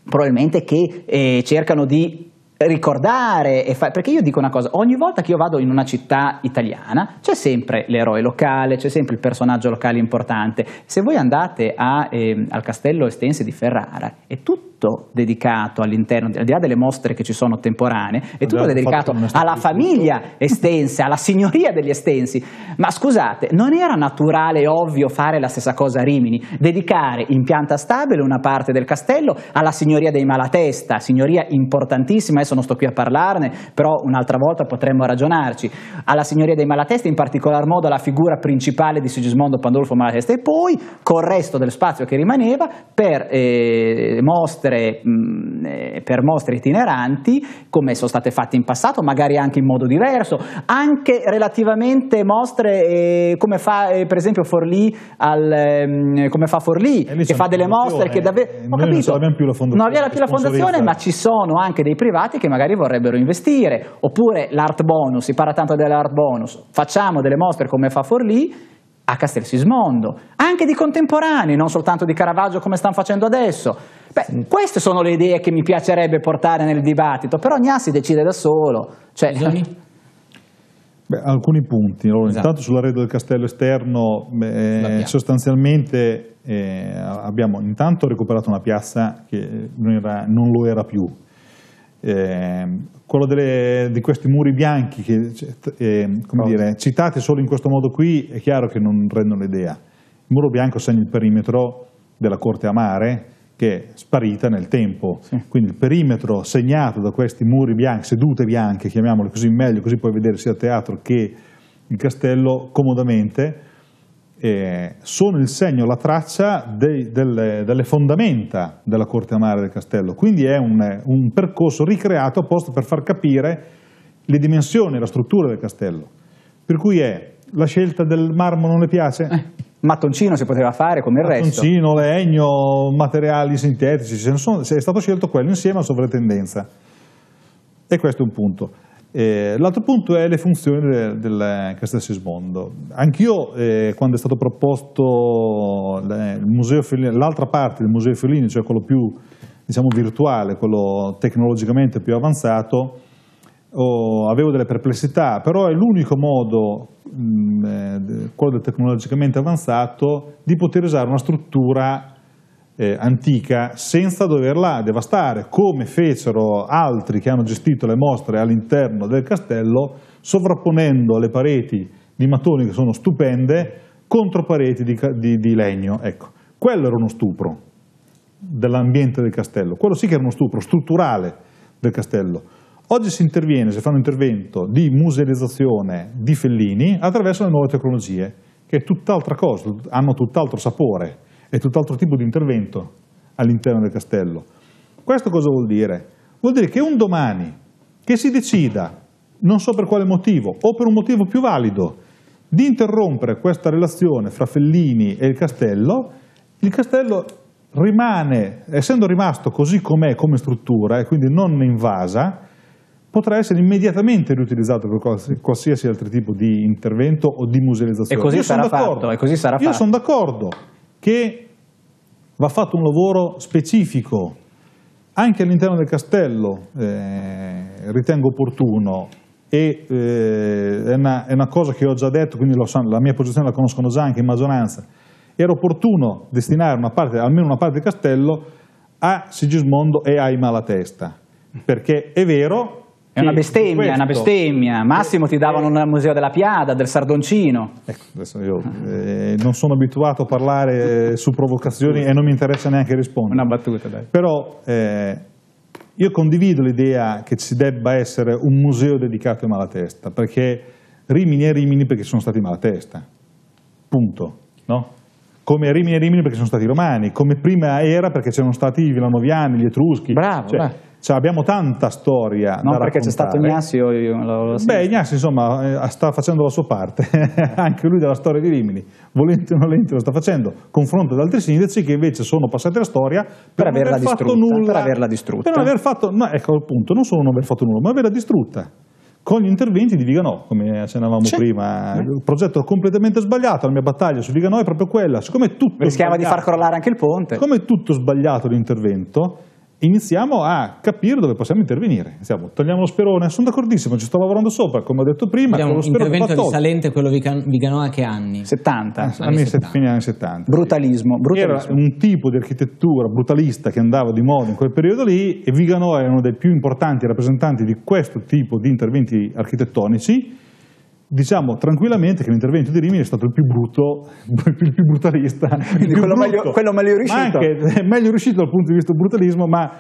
probabilmente che eh, cercano di ricordare e fa... perché io dico una cosa, ogni volta che io vado in una città italiana c'è sempre l'eroe locale, c'è sempre il personaggio locale importante. Se voi andate a, eh, al Castello Estense di Ferrara è tutto dedicato all'interno, al di là delle mostre che ci sono temporanee, è tutto allora, dedicato alla famiglia Estense, alla signoria degli Estensi. Ma scusate, non era naturale e ovvio fare la stessa cosa a Rimini, dedicare in pianta stabile una parte del castello alla signoria dei Malatesta, signoria importantissima, adesso non sto qui a parlarne, però un'altra volta potremmo ragionarci, alla signoria dei Malatesta, in particolar modo alla figura principale di Sigismondo Pandolfo Malatesta, e poi col resto dello spazio che rimaneva per eh, mostre mh, eh, per mostre itineranti, come sono state fatte in passato, magari anche in modo diverso, anche relativamente mostre eh, come fa eh, per esempio Forlì al, eh, come fa Forlì che fa delle mostre che davvero eh, ho capito, non, più la non aveva più la fondazione, ma ci sono anche dei privati che magari vorrebbero investire, oppure l'art bonus, si parla tanto dell'art bonus, facciamo delle mostre come fa Forlì a Castel Sismondo, anche di contemporanei, non soltanto di Caravaggio come stanno facendo adesso. Beh, queste sono le idee che mi piacerebbe portare nel dibattito, però Gnassi decide da solo, cioè... Beh, alcuni punti, allora, esatto. Intanto sull'arredo del castello esterno eh, sostanzialmente eh, abbiamo intanto recuperato una piazza che non, era, non lo era più. Eh, quello delle, di questi muri bianchi che, eh, come dire, citati solo in questo modo qui è chiaro che non rendono l'idea. Il muro bianco segna il perimetro della corte a mare che è sparita nel tempo, sì. Quindi il perimetro segnato da questi muri bianchi, sedute bianche, chiamiamole così meglio, così puoi vedere sia il teatro che il castello comodamente, eh, sono il segno, la traccia dei, delle, delle fondamenta della corte a mare del castello, quindi è un, un percorso ricreato apposta per far capire le dimensioni, la struttura del castello, per cui è la scelta del marmo non le piace? Eh, mattoncino si poteva fare come il mattoncino, resto. Mattoncino, legno, materiali sintetici, se ne sono, se è stato scelto quello insieme alla sovratendenza, e questo è un punto. Eh, l'altro punto è le funzioni del, del Castel Sismondo. Anch'io eh, quando è stato proposto l'altra parte del Museo Fellini, cioè quello più, diciamo, virtuale, quello tecnologicamente più avanzato, oh, avevo delle perplessità, però è l'unico modo, mh, quello del tecnologicamente avanzato, di poter usare una struttura Eh, antica senza doverla devastare, come fecero altri che hanno gestito le mostre all'interno del castello, sovrapponendo le pareti di mattoni che sono stupende contro pareti di, di, di legno. Ecco, quello era uno stupro dell'ambiente del castello, quello sì che era uno stupro strutturale del castello. Oggi si interviene, si fa un intervento di musealizzazione di Fellini attraverso le nuove tecnologie, che è tutt'altra cosa, hanno tutt'altro sapore, è tutt'altro tipo di intervento all'interno del castello. Questo cosa vuol dire? Vuol dire che un domani che si decida, non so per quale motivo, o per un motivo più valido, di interrompere questa relazione fra Fellini e il castello, il castello rimane, essendo rimasto così com'è come struttura, e quindi non invasa, potrà essere immediatamente riutilizzato per qualsiasi altro tipo di intervento o di musealizzazione. E così Io sarà fatto. E così sarà Io fatto. sono d'accordo che va fatto un lavoro specifico anche all'interno del castello, eh, ritengo opportuno, e eh, è, una, è una cosa che ho già detto, quindi lo sanno, la mia posizione la conoscono già anche in maggioranza. Era opportuno destinare una parte, almeno una parte del castello a Sigismondo e ai Malatesta, perché è vero. È una bestemmia, questo, una bestemmia. Massimo ti davano un museo della Piada, del Sardoncino. Ecco, adesso io eh, non sono abituato a parlare su provocazioni e non mi interessa neanche rispondere. Una battuta, dai. Però eh, io condivido l'idea che ci debba essere un museo dedicato ai Malatesta, perché Rimini è Rimini perché sono stati Malatesta. Punto. No? Come Rimini è Rimini perché sono stati i Romani, come prima era perché c'erano stati i Villanoviani, gli Etruschi. Bravo, cioè, bravo. Cioè, abbiamo tanta storia non da raccontare. Non perché c'è stato Gnassi o io lo, lo Beh, Gnassi insomma sta facendo la sua parte, anche lui della storia di Rimini, volente o nolente lo sta facendo, confronto ad altri sindaci che invece sono passati alla storia per, per non aver fatto nulla. Per averla distrutta. Per non aver fatto, no, ecco il punto, non solo non aver fatto nulla, ma averla distrutta. Con gli interventi di Viganò, come accennavamo prima, il progetto completamente sbagliato, la mia battaglia su Viganò è proprio quella. Siccome è tutto Rischiava di far crollare anche il ponte. Come è tutto sbagliato l'intervento, iniziamo a capire dove possiamo intervenire. Iniziamo, togliamo lo sperone, sono d'accordissimo, ci sto lavorando sopra, come ho detto prima. Abbiamo un intervento risalente, quello Viganò, a che anni? settanta. Ah, anni settanta. Fine anni settanta. Brutalismo, brutalismo. Era un tipo di architettura brutalista che andava di moda in quel periodo lì, e Viganò è uno dei più importanti rappresentanti di questo tipo di interventi architettonici. Diciamo tranquillamente che l'intervento di Rimini è stato il più brutto, il più brutalista, il più quello, meglio, quello meglio riuscito. Ma anche, è meglio riuscito dal punto di vista brutalismo, ma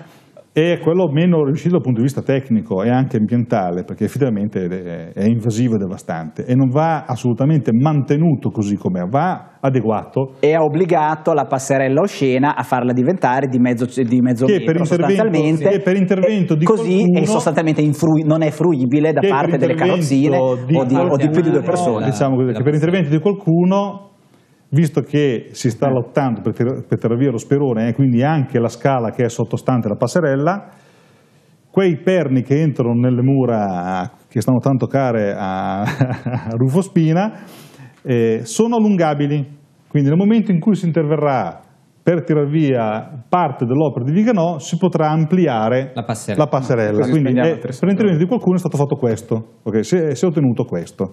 è quello meno riuscito dal punto di vista tecnico e anche ambientale, perché effettivamente è invasivo e devastante e non va assolutamente mantenuto così com'è, va adeguato. E ha obbligato la passerella Oscena a farla diventare di mezzo, di mezzo che metro, per sostanzialmente. Che per intervento di così qualcuno... Così sostanzialmente infrui, non è fruibile da parte delle carrozzine di, o, di, o di più di due persone. Diciamo così, che per intervento di qualcuno... Visto che si sta lottando per tir- per tirare via lo sperone e eh, quindi anche la scala che è sottostante alla passerella, quei perni che entrano nelle mura che stanno tanto care a, a Rufo Spina eh, sono allungabili, quindi nel momento in cui si interverrà per tirar via parte dell'opera di Viganò si potrà ampliare la passerella, la passerella. quindi eh, per intervento di qualcuno è stato fatto questo, okay, si, è, si è ottenuto questo,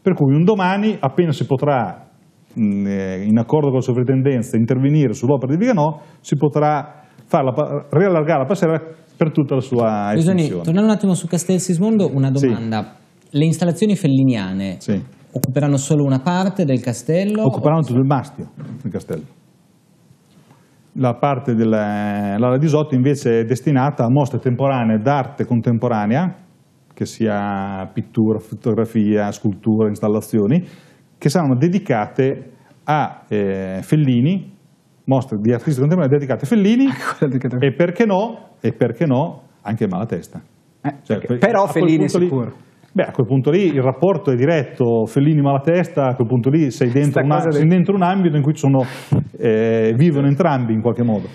per cui un domani appena si potrà in accordo con la sovrintendenza intervenire sull'opera di Viganò si potrà farla, riallargare la passerella per tutta la sua estensione. Bisogna, tornando un attimo su Castel Sismondo, una domanda: sì. Le installazioni felliniane sì. occuperanno solo una parte del castello? Occuperanno tutto il mastio del castello. La parte dell'ala di sotto invece è destinata a mostre temporanee d'arte contemporanea, che sia pittura, fotografia, scultura, installazioni, che saranno dedicate a eh, Fellini, mostre di artisti contemporanei dedicate a Fellini e perché no, e perché no anche Malatesta. Eh, cioè, okay. per, Però Fellini è sicuro. Lì, beh, a quel punto lì il rapporto è diretto, Fellini-Malatesta, a quel punto lì sei dentro, una, sei dentro un ambito in cui sono, eh, vivono entrambi in qualche modo.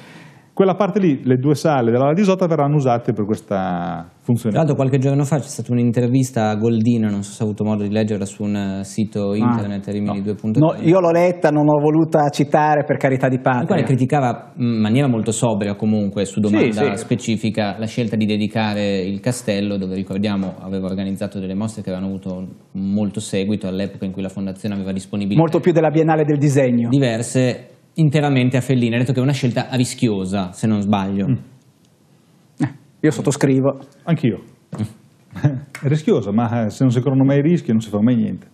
Quella parte lì, le due sale della di sotto verranno usate per questa funzione. Tra l'altro qualche giorno fa c'è stata un'intervista a Goldino, non so se ha avuto modo di leggerla, su un sito internet ah, Rimini due punto tre. No, io l'ho letta, non l'ho voluta citare per carità di patria. La quale criticava in maniera molto sobria comunque, su domanda sì, sì. specifica, la scelta di dedicare il castello, dove ricordiamo aveva organizzato delle mostre che avevano avuto molto seguito all'epoca in cui la fondazione aveva disponibilità. Molto più della Biennale del Disegno. Diverse. Interamente a Fellini, ha detto che è una scelta rischiosa, se non sbaglio. Mm. Eh, io sottoscrivo. Anch'io. Mm. È rischiosa, ma se non si corrono mai i rischi non si fa mai niente.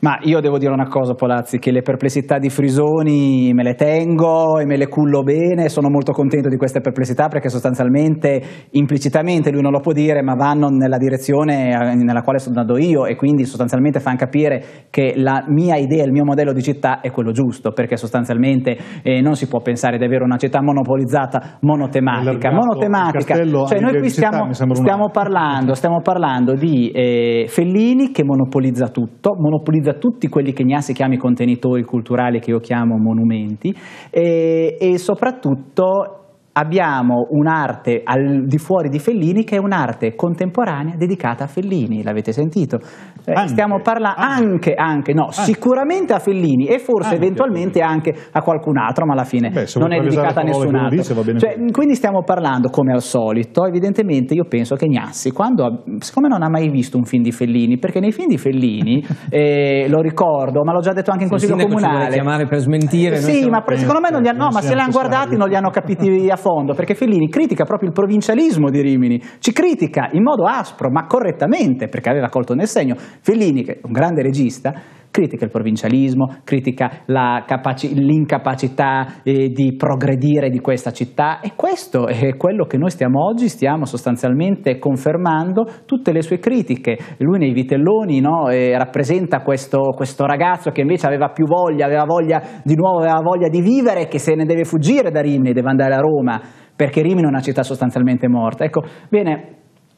Ma io devo dire una cosa, Polazzi, che le perplessità di Frisoni me le tengo e me le cullo bene, sono molto contento di queste perplessità perché sostanzialmente, implicitamente, lui non lo può dire, ma vanno nella direzione nella quale sto andando io e quindi sostanzialmente fanno capire che la mia idea, il mio modello di città è quello giusto, perché sostanzialmente eh, non si può pensare di avere una città monopolizzata, monotematica. monotematica. Cioè noi qui stiamo, stiamo, parlando, stiamo parlando di eh, Fellini che monopolizza tutto, monopolizza tutti quelli che Gnassi chiama i contenitori culturali che io chiamo monumenti e, e soprattutto abbiamo un'arte al di fuori di Fellini che è un'arte contemporanea dedicata a Fellini, l'avete sentito? Eh, anche, stiamo parlando anche, anche, anche no, anche. sicuramente a Fellini e forse anche, eventualmente anche a qualcun altro, ma alla fine Beh, non è dedicata a nessun altro. Dice, cioè, quindi stiamo parlando, come al solito, evidentemente io penso che Gnassi, quando, siccome non ha mai visto un film di Fellini, perché nei film di Fellini, eh, lo ricordo, ma l'ho già detto anche in consiglio comunale. Ci chiamare per smentire. Eh, sì, ma presi, secondo me non li hanno, no, ma se li hanno guardati non li hanno capiti a fondo, perché Fellini critica proprio il provincialismo di Rimini, ci critica in modo aspro, ma correttamente, perché aveva colto nel segno. Fellini, che è un grande regista, critica il provincialismo, critica l'incapacità eh, di progredire di questa città, e questo è quello che noi stiamo oggi, stiamo sostanzialmente confermando tutte le sue critiche. Lui nei Vitelloni, no, eh, rappresenta questo, questo ragazzo che invece aveva più voglia, aveva voglia di nuovo, aveva voglia di vivere, che se ne deve fuggire da Rimini, deve andare a Roma, perché Rimini è una città sostanzialmente morta. Ecco, bene,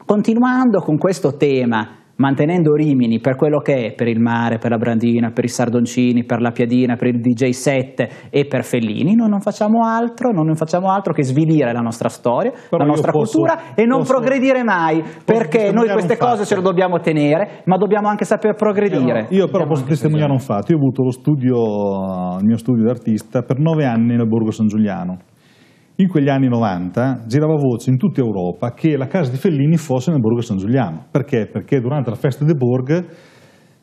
continuando con questo tema, mantenendo Rimini per quello che è, per il mare, per la Brandina, per i Sardoncini, per la Piadina, per il D J set e per Fellini, noi non facciamo altro, non facciamo altro che svilire la nostra storia, Però la nostra posso, cultura e non posso, progredire mai, perché noi queste cose ce le dobbiamo tenere, ma dobbiamo anche saper progredire. Io, io però posso testimoniare un fatto. Io ho avuto lo studio, il mio studio d'artista per nove anni nel Borgo San Giuliano. In quegli anni novanta girava voce in tutta Europa che la casa di Fellini fosse nel Borgo San Giuliano. Perché? Perché durante la festa dei Borg,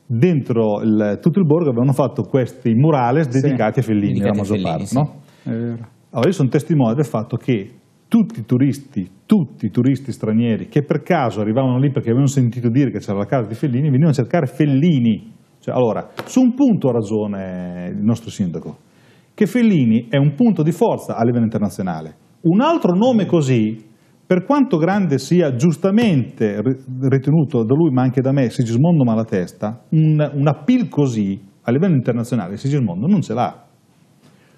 dentro il, tutto il Borgo avevano fatto questi murales dedicati sì, a Fellini, la maggior parte. Sì. No? Allora io sono testimone del fatto che tutti i turisti, tutti i turisti stranieri che per caso arrivavano lì perché avevano sentito dire che c'era la casa di Fellini, venivano a cercare Fellini. Cioè, allora, su un punto ha ragione il nostro sindaco, che Fellini è un punto di forza a livello internazionale. Un altro nome così, per quanto grande sia giustamente ritenuto da lui, ma anche da me, Sigismondo Malatesta, un, un appeal così a livello internazionale Sigismondo non ce l'ha.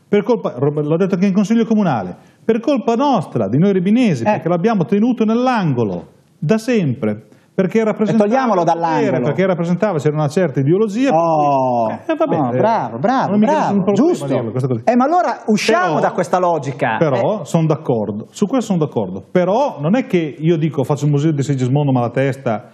Per colpa, l'ho detto anche in consiglio comunale, per colpa nostra, di noi ribinesi, eh. perché l'abbiamo tenuto nell'angolo da sempre. Perché rappresentava, togliamolo dall'angolo, perché rappresentava, c'era una certa ideologia. Oh, eh, va bene, oh bravo, bravo, bravo, bravo giusto. Eh, ma allora usciamo però, da questa logica. Però eh. sono d'accordo, su questo sono d'accordo. Però non è che io dico faccio un museo di Sigismondo Malatesta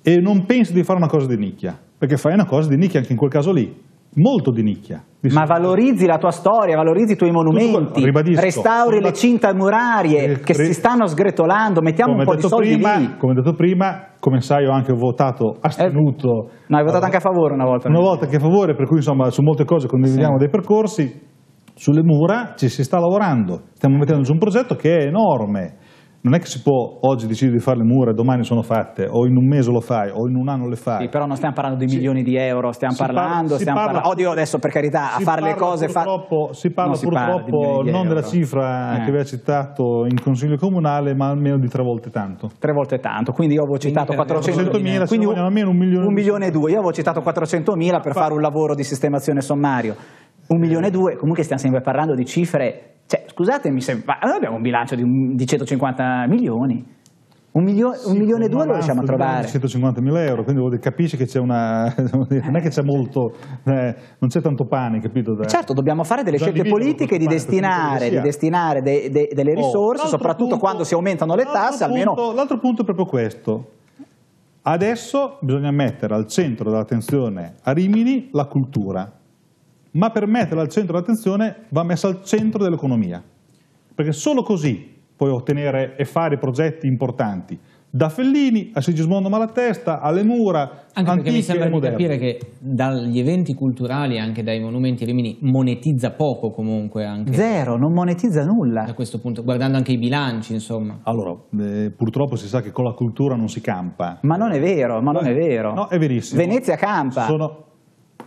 e non penso di fare una cosa di nicchia, perché fai una cosa di nicchia anche in quel caso lì, molto di nicchia. Ma valorizzi la tua storia, valorizzi i tuoi monumenti, quel, restauri le cinta murarie che si stanno sgretolando, mettiamo come un po' di soldi prima, lì. Come detto prima, come sai, ho anche votato astenuto. Eh, no, hai votato uh, anche a favore una volta. Una volta anche a favore, per cui insomma su molte cose condividiamo sì. dei percorsi. Sulle mura ci si sta lavorando, stiamo mettendo giù un progetto che è enorme. Non è che si può oggi decidere di fare le mura e domani sono fatte, o in un mese lo fai, o in un anno le fai. Sì, però non stiamo parlando di milioni si, di euro, stiamo parlando... Parla, stiamo parla, parla, oddio adesso per carità, a fare le cose... Fa... Si parla si purtroppo parla non della cifra eh. che aveva citato in Consiglio Comunale, ma almeno di tre volte tanto. Tre volte tanto, quindi io avevo citato quattrocentomila, quindi almeno un milione, un milione e due. Io avevo citato quattrocentomila per fare un lavoro di sistemazione sommario. Un milione e due, comunque stiamo sempre parlando di cifre... Cioè, scusatemi, se, ma noi abbiamo un bilancio di, un, di centocinquanta milioni, un, milio, sì, un milione e due lo riusciamo a trovare. centocinquantamila euro, quindi vuol dire, capisci che c'è una... non è che c'è molto... Eh, non c'è tanto pane, capito? Da, certo, dobbiamo fare delle scelte politiche di, pane, destinare, di destinare de, de, delle risorse, oh, soprattutto punto, quando si aumentano le tasse, punto, almeno... L'altro punto è proprio questo. Adesso bisogna mettere al centro dell'attenzione a Rimini la cultura. Ma per metterla al centro dell'attenzione va messa al centro dell'economia, perché solo così puoi ottenere e fare progetti importanti, da Fellini a Sigismondo Malatesta, alle mura, anche antiche e moderne. Anche perché mi sembra di capire che dagli eventi culturali, anche dai monumenti, Rimini monetizza poco comunque. Anche Zero, non monetizza nulla. Da questo punto, guardando anche i bilanci, insomma. Allora, eh, purtroppo si sa che con la cultura non si campa. Ma non è vero, ma no, non è vero. No, è verissimo. Venezia campa. Sono...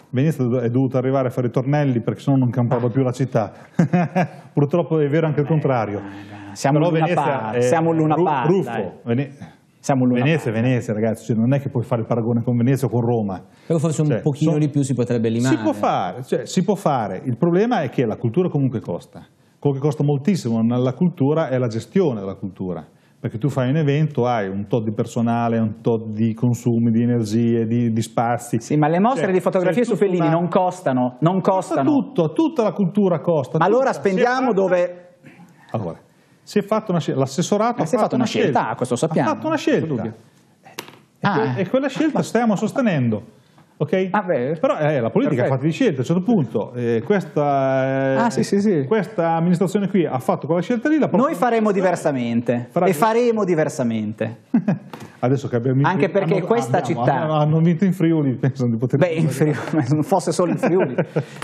Venezia è dovuta arrivare a fare i tornelli perché sennò non campava più la città. Purtroppo è vero anche il contrario. Siamo Però Luna Park, siamo Luna Park. Ruffo, Vene... siamo Luna Venezia è Venezia, ragazzi, cioè, non è che puoi fare il paragone con Venezia o con Roma. Però forse cioè, un pochino sono... di più si potrebbe limare. Si può fare, cioè, si può fare. Il problema è che la cultura comunque costa. Quello che costa moltissimo nella cultura è la gestione della cultura. Perché tu fai un evento, hai un tot di personale, un tot di consumi, di energie, di, di spazi. Sì, ma le mostre cioè, di fotografie su Fellini una... non costano, non costano. Costa tutto, tutta la cultura costa. Ma tutta. Allora spendiamo dove... Allora, si è fatto una scelta, l'assessorato ha fatto, fatto una scelta, scelta. Ah, questo sappiamo. Ha fatto una scelta. E, ah. que e quella scelta stiamo sostenendo. Okay? Ah, beh, però eh, la politica ha fatto di scelte, a un certo punto eh, questa, eh, ah, sì, sì, sì. questa amministrazione qui ha fatto quella scelta lì, la noi faremo diversamente farà... e faremo diversamente adesso che abbiamo anche perché hanno, questa abbiamo, città hanno, hanno vinto in Friuli, pensano di poter beh in Friuli, non fosse solo in Friuli.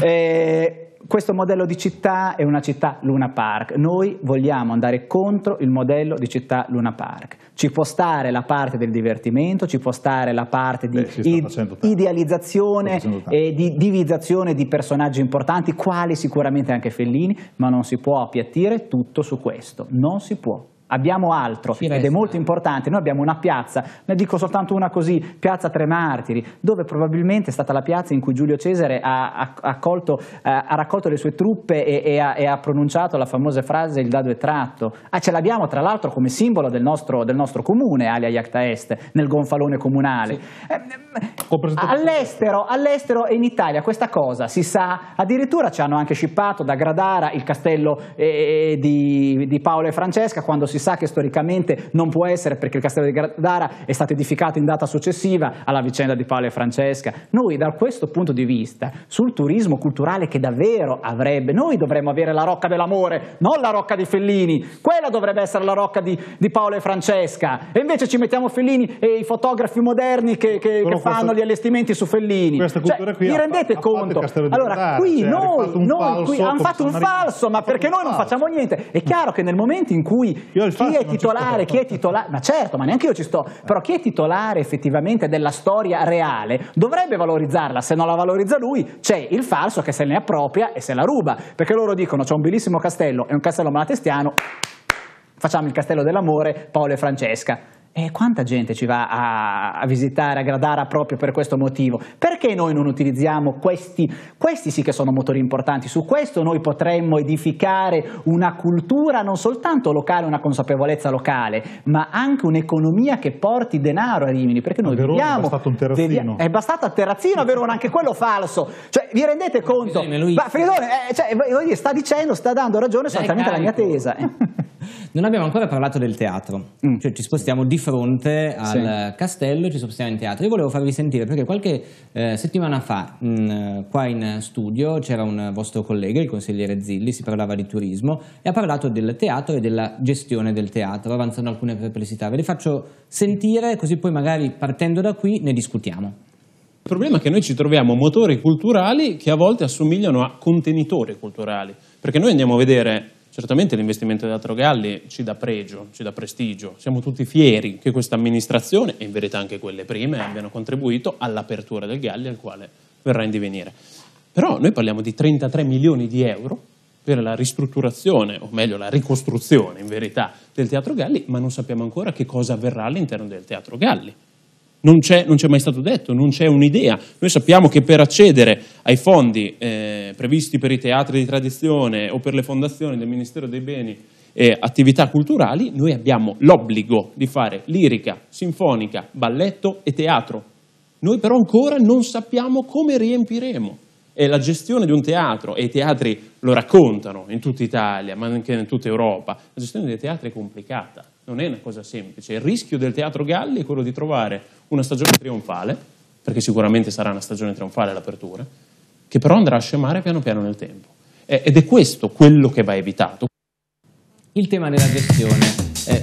eh, questo modello di città è una città Luna Park, noi vogliamo andare contro il modello di città Luna Park, ci può stare la parte del divertimento, ci può stare la parte di Beh, idealizzazione e di divizzazione di personaggi importanti, quali sicuramente anche Fellini, ma non si può appiattire tutto su questo, non si può. Abbiamo altro ed è molto importante, noi abbiamo una piazza, ne dico soltanto una così, Piazza Tre Martiri, dove probabilmente è stata la piazza in cui Giulio Cesare ha, ha, accolto, ha, ha raccolto le sue truppe e, e, ha, e ha pronunciato la famosa frase il dado è tratto. Ah, ce l'abbiamo tra l'altro come simbolo del nostro, del nostro comune, Alia Iacta Est, nel gonfalone comunale. Sì. Eh, all'estero, all'estero e in Italia questa cosa si sa, addirittura ci hanno anche scippato da Gradara il castello eh, di, di Paolo e Francesca, quando si sa che storicamente non può essere perché il castello di Gradara è stato edificato in data successiva alla vicenda di Paolo e Francesca. Noi da questo punto di vista sul turismo culturale che davvero avrebbe, noi dovremmo avere la Rocca dell'Amore, non la Rocca di Fellini, quella dovrebbe essere la Rocca di, di Paolo e Francesca, e invece ci mettiamo Fellini e i fotografi moderni che, che, che fanno gli allestimenti su Fellini. Questa cultura cioè, qui vi rendete ha, conto? Ha allora Gradara, qui cioè, noi, noi qui hanno fatto un falso, ma perché noi non facciamo niente? È chiaro che nel momento in cui chi è titolare, chi è titolare, ma certo, ma neanche io ci sto, però chi è titolare effettivamente della storia reale dovrebbe valorizzarla, se non la valorizza lui c'è il falso che se ne appropria e se la ruba, perché loro dicono c'è un bellissimo castello, è un castello malatestiano, facciamo il castello dell'amore, Paolo e Francesca. E quanta gente ci va a, a visitare, a Gradara proprio per questo motivo? Perché noi non utilizziamo questi, questi sì che sono motori importanti, su questo noi potremmo edificare una cultura non soltanto locale, una consapevolezza locale, ma anche un'economia che porti denaro a Rimini, perché noi viviamo... È bastato un terrazzino. È bastato il terrazzino, a Verona, anche quello falso, cioè vi rendete conto? Ma Fridone, eh, cioè, sta dicendo, sta dando ragione soltanto alla mia tesi. Non abbiamo ancora parlato del teatro, mm. cioè ci spostiamo di fronte al sì. castello e ci spostiamo in teatro. Io volevo farvi sentire perché qualche eh, settimana fa mh, qua in studio c'era un vostro collega, il consigliere Zilli, si parlava di turismo e ha parlato del teatro e della gestione del teatro, avanzando alcune perplessità. Ve le faccio sentire così poi magari partendo da qui ne discutiamo. Il problema è che noi ci troviamo motori culturali che a volte assomigliano a contenitori culturali, perché noi andiamo a vedere... Certamente l'investimento del Teatro Galli ci dà pregio, ci dà prestigio, siamo tutti fieri che questa amministrazione, e in verità anche quelle prime, abbiano contribuito all'apertura del Galli, al quale verrà in divenire. Però noi parliamo di trentatré milioni di euro per la ristrutturazione, o meglio la ricostruzione in verità, del Teatro Galli, ma non sappiamo ancora che cosa avverrà all'interno del Teatro Galli. Non c'è mai stato detto, non c'è un'idea. Noi sappiamo che per accedere ai fondi eh, previsti per i teatri di tradizione o per le fondazioni del Ministero dei Beni e Attività Culturali, noi abbiamo l'obbligo di fare lirica, sinfonica, balletto e teatro. Noi però ancora non sappiamo come riempiremo. E la gestione di un teatro, e i teatri lo raccontano in tutta Italia, ma anche in tutta Europa, la gestione dei teatri è complicata. Non è una cosa semplice, il rischio del Teatro Galli è quello di trovare una stagione trionfale, perché sicuramente sarà una stagione trionfale l'apertura, che però andrà a scemare piano piano nel tempo. Ed è questo quello che va evitato. Il tema della gestione... Eh,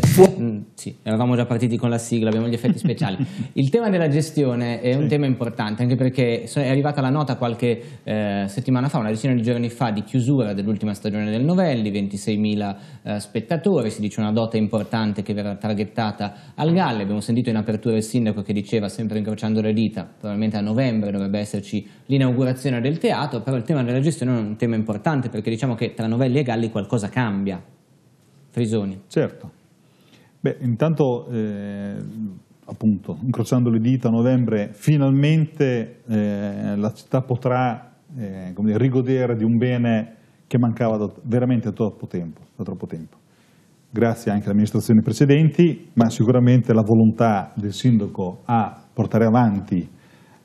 sì, eravamo già partiti con la sigla, abbiamo gli effetti speciali. Il tema della gestione è un sì. tema importante, anche perché è arrivata la nota qualche eh, settimana fa, una decina di giorni fa, di chiusura dell'ultima stagione del Novelli, ventiseimila eh, spettatori, si dice una dote importante che verrà targettata al Galli. Abbiamo sentito in apertura il sindaco che diceva, sempre incrociando le dita, probabilmente a novembre dovrebbe esserci l'inaugurazione del teatro, però il tema della gestione è un tema importante, perché diciamo che tra Novelli e Galli qualcosa cambia. Frisoni. Certo. Beh, intanto, eh, appunto, incrociando le dita a novembre, finalmente eh, la città potrà eh, come dire, rigodere di un bene che mancava da, veramente da troppo tempo, da troppo tempo. Grazie anche alle amministrazioni precedenti, ma sicuramente la volontà del sindaco a portare avanti,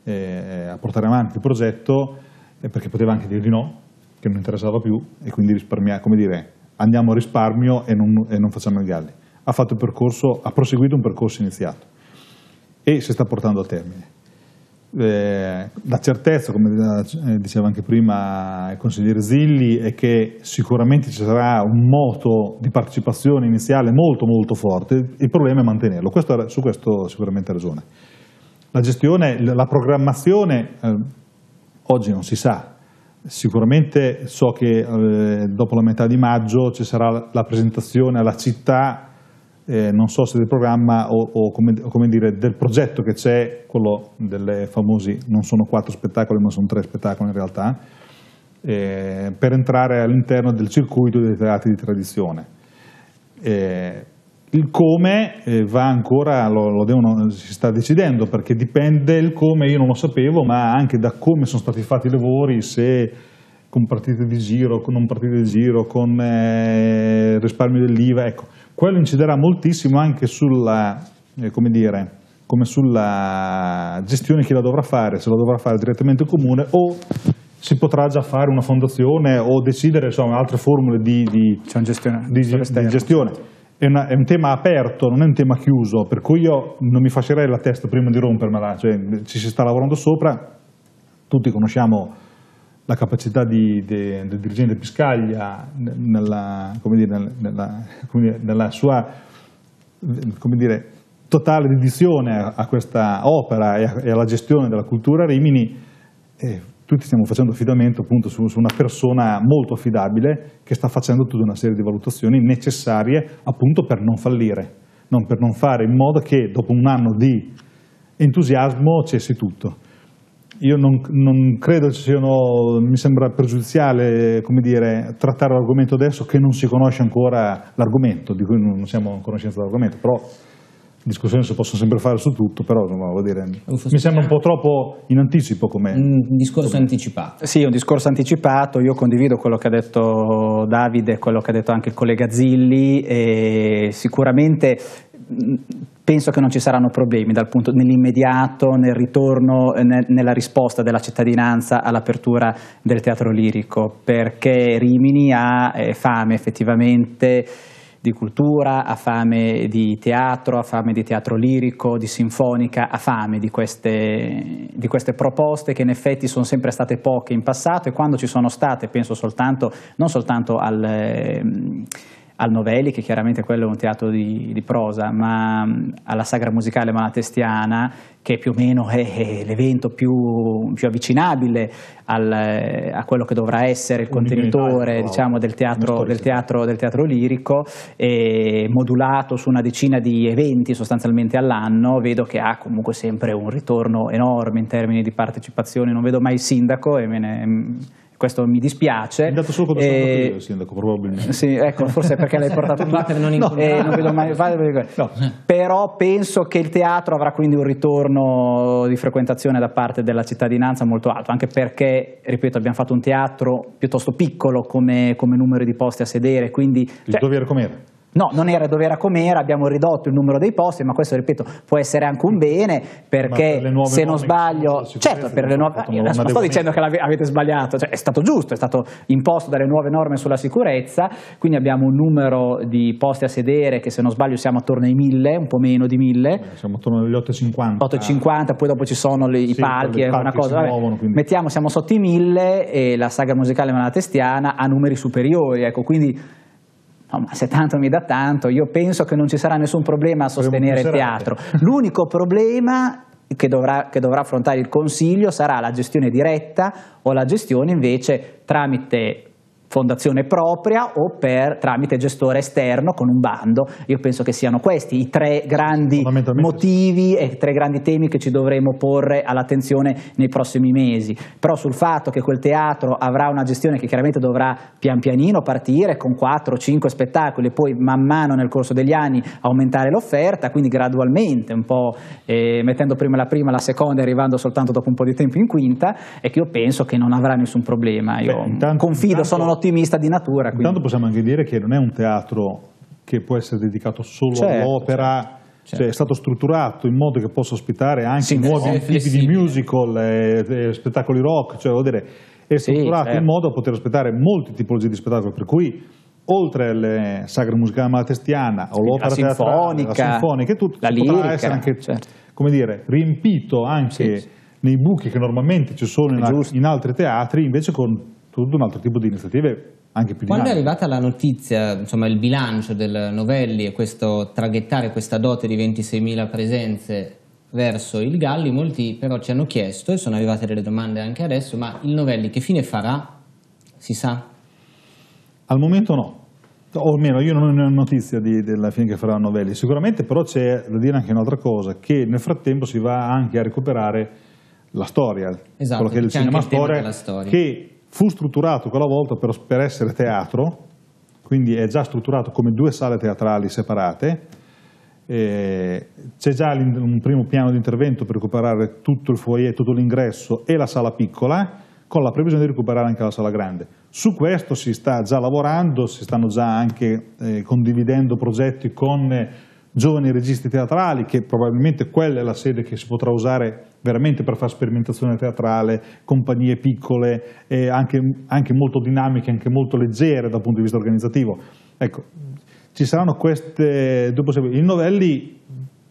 eh, a portare avanti il progetto, eh, perché poteva anche dire di no, che non interessava più, e quindi risparmiare, come dire, andiamo a risparmio e non, e non facciamo il Galli. Ha fatto il percorso, ha proseguito un percorso iniziato e si sta portando a termine. Eh, la certezza, come diceva anche prima il consigliere Zilli, è che sicuramente ci sarà un moto di partecipazione iniziale molto molto forte, il problema è mantenerlo, questo, su questo sicuramente ha ragione. La gestione, la programmazione, eh, oggi non si sa, sicuramente so che eh, dopo la metà di maggio ci sarà la presentazione alla città, Eh, non so se del programma o, o come, come dire, del progetto che c'è, quello delle famosi, non sono quattro spettacoli ma sono tre spettacoli in realtà, eh, per entrare all'interno del circuito dei teatri di tradizione. Eh, il come eh, va ancora, lo, lo devono, si sta decidendo, perché dipende il come, io non lo sapevo, ma anche da come sono stati fatti i lavori, se con partite di giro, con non partite di giro, con eh, risparmio dell'I V A, ecco. Quello inciderà moltissimo anche sulla, eh, come dire, come sulla gestione, chi la dovrà fare, se la dovrà fare direttamente il comune o si potrà già fare una fondazione o decidere, insomma, altre formule di, di, C'è un gestione, di, di gestione. È, una, è un tema aperto, non è un tema chiuso, per cui io non mi facerei la testa prima di rompermela, cioè, ci si sta lavorando sopra, tutti conosciamo la capacità di, de, del dirigente Piscaglia nella, come dire, nella, come dire, nella sua, come dire, totale dedizione a, a questa opera e, a, e alla gestione della cultura a Rimini, eh, tutti stiamo facendo affidamento appunto su, su una persona molto affidabile che sta facendo tutta una serie di valutazioni necessarie appunto per non fallire, non per non fare in modo che dopo un anno di entusiasmo cessi tutto. Io non, non credo ci siano, mi sembra pregiudiziale, come dire, trattare l'argomento adesso che non si conosce ancora l'argomento, di cui non siamo a conoscenza dell'argomento, però discussioni si possono sempre fare su tutto, però no, vuol dire, mi sembra un po' troppo in anticipo come un discorso come... anticipato. Sì, un discorso anticipato, io condivido quello che ha detto Davide, quello che ha detto anche il collega Zilli, e sicuramente penso che non ci saranno problemi dal punto, nell'immediato, nel ritorno, ne, nella risposta della cittadinanza all'apertura del teatro lirico, perché Rimini ha eh, fame effettivamente di cultura, ha fame di teatro, ha fame di teatro lirico, di sinfonica, ha fame di queste, di queste proposte che in effetti sono sempre state poche in passato, e quando ci sono state penso soltanto, non soltanto al... Eh, al Novelli, che chiaramente quello è un teatro di, di prosa, ma alla Sagra Musicale Malatestiana, che più o meno è l'evento più, più avvicinabile al, a quello che dovrà essere il contenitore, diciamo, del teatro, del teatro, del teatro lirico, e modulato su una decina di eventi sostanzialmente all'anno, vedo che ha comunque sempre un ritorno enorme in termini di partecipazione, non vedo mai il sindaco e me ne... Questo mi dispiace. È andato solo quando sono andato io, il sindaco, probabilmente. Sì, ecco, forse perché l'hai portato un battere non incontrare. Eh, non vedo mai... no. Però penso che il teatro avrà quindi un ritorno di frequentazione da parte della cittadinanza molto alto, anche perché, ripeto, abbiamo fatto un teatro piuttosto piccolo come, come numero di posti a sedere, quindi... Il cioè, dovere com'era? No, non era dov'era com'era, abbiamo ridotto il numero dei posti, ma questo, ripeto, può essere anche un bene, perché per nuove, se non sbaglio... Certo, per le nuove... Io non sto dicendo che avete sbagliato, cioè, è stato giusto, è stato imposto dalle nuove norme sulla sicurezza, quindi abbiamo un numero di posti a sedere che, se non sbaglio, siamo attorno ai mille, un po' meno di mille. Beh, siamo attorno agli ottocentocinquanta. ottocentocinquanta, poi dopo ci sono le, sì, i palchi, è una cosa... Vabbè, muovono, mettiamo, siamo sotto i mille e la Sagra Musicale Malatestiana ha numeri superiori, ecco, quindi... No, ma se tanto mi dà tanto, io penso che non ci sarà nessun problema a sostenere il teatro. L'unico problema che dovrà, che dovrà affrontare il Consiglio sarà la gestione diretta o la gestione invece tramite fondazione propria o per, tramite gestore esterno con un bando. Io penso che siano questi i tre grandi motivi e tre grandi temi che ci dovremo porre all'attenzione nei prossimi mesi. Però sul fatto che quel teatro avrà una gestione che chiaramente dovrà pian pianino partire con quattro cinque spettacoli e poi man mano nel corso degli anni aumentare l'offerta, quindi gradualmente un po' eh, mettendo prima la prima, la seconda e arrivando soltanto dopo un po' di tempo in quinta, e che io penso che non avrà nessun problema. Io Beh, intanto, confido, intanto... sono un'ottima ottimista di natura. Intanto possiamo anche dire che non è un teatro che può essere dedicato solo, certo, all'opera, certo, certo. Cioè è stato strutturato in modo che possa ospitare anche sì, nuovi tipi flessibile. Di musical, eh, eh, spettacoli rock, cioè vuol dire, è strutturato sì, certo. in modo da poter ospitare molte tipologie di spettacoli, per cui oltre alle Sagra Musicale Malatestiana o l'opera sinfonica, la sinfonica e tutto, la lirica, potrà essere anche, certo, come dire, riempito anche, sì, sì, nei buchi che normalmente ci sono in, in altri teatri, invece con tutto un altro tipo di iniziative anche più dinamiche. Quando è arrivata la notizia, insomma il bilancio del Novelli e questo traghettare questa dote di ventiseimila presenze verso il Galli, molti però ci hanno chiesto, e sono arrivate delle domande anche adesso, ma il Novelli che fine farà? Si sa? Al momento no, o almeno io non ho notizia di, della fine che farà il Novelli. Sicuramente però c'è da dire anche un'altra cosa, che nel frattempo si va anche a recuperare la storia, esatto, quello che è il cinema storia, della storia, che fu strutturato quella volta per, per essere teatro, quindi è già strutturato come due sale teatrali separate. Eh, c'è già un primo piano di intervento per recuperare tutto il foyer, tutto l'ingresso e la sala piccola, con la previsione di recuperare anche la sala grande. Su questo si sta già lavorando, si stanno già anche eh, condividendo progetti con eh, giovani registi teatrali, che probabilmente quella è la sede che si potrà usare veramente per fare sperimentazione teatrale, compagnie piccole, eh, anche, anche molto dinamiche, anche molto leggere dal punto di vista organizzativo. Ecco, ci saranno queste due possibilità. Il Novelli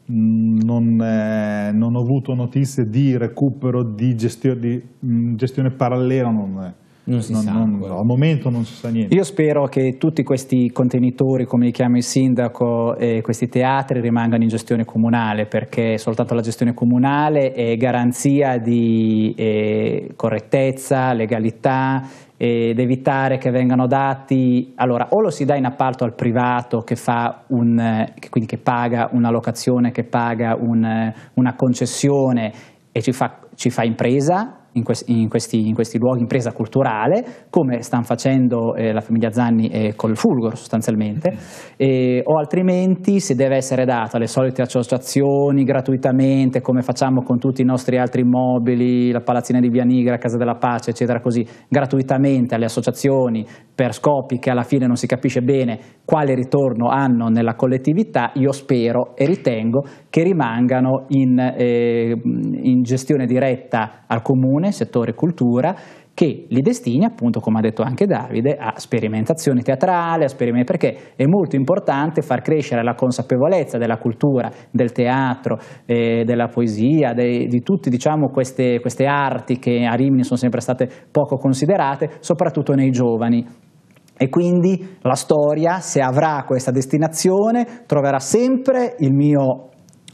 non, eh, non ho avuto notizie di recupero, di, gestio, di mh, gestione parallela, non, non si non, sa non, no, al momento non si sa niente. Io spero che tutti questi contenitori, come li chiama il sindaco, eh, questi teatri rimangano in gestione comunale, perché soltanto la gestione comunale è garanzia di eh, correttezza, legalità, ed evitare che vengano dati, allora o lo si dà in appalto al privato che fa un, che quindi che paga una locazione, che paga un, una concessione e ci fa, ci fa impresa in questi, in, questi, in questi luoghi, impresa culturale, come stanno facendo eh, la famiglia Zanni eh, col Fulgor sostanzialmente, e, o altrimenti se deve essere dato alle solite associazioni gratuitamente, come facciamo con tutti i nostri altri immobili, la palazzina di Via Nigra, Casa della Pace eccetera, così gratuitamente alle associazioni per scopi che alla fine non si capisce bene quale ritorno hanno nella collettività. Io spero e ritengo che rimangano in, eh, in gestione diretta al comune, settore cultura, che li destina appunto, come ha detto anche Davide, a sperimentazione teatrale, a sperimentazione, perché è molto importante far crescere la consapevolezza della cultura, del teatro, eh, della poesia, dei, di tutte, diciamo, queste, queste arti che a Rimini sono sempre state poco considerate, soprattutto nei giovani. E quindi la storia, se avrà questa destinazione, troverà sempre il mio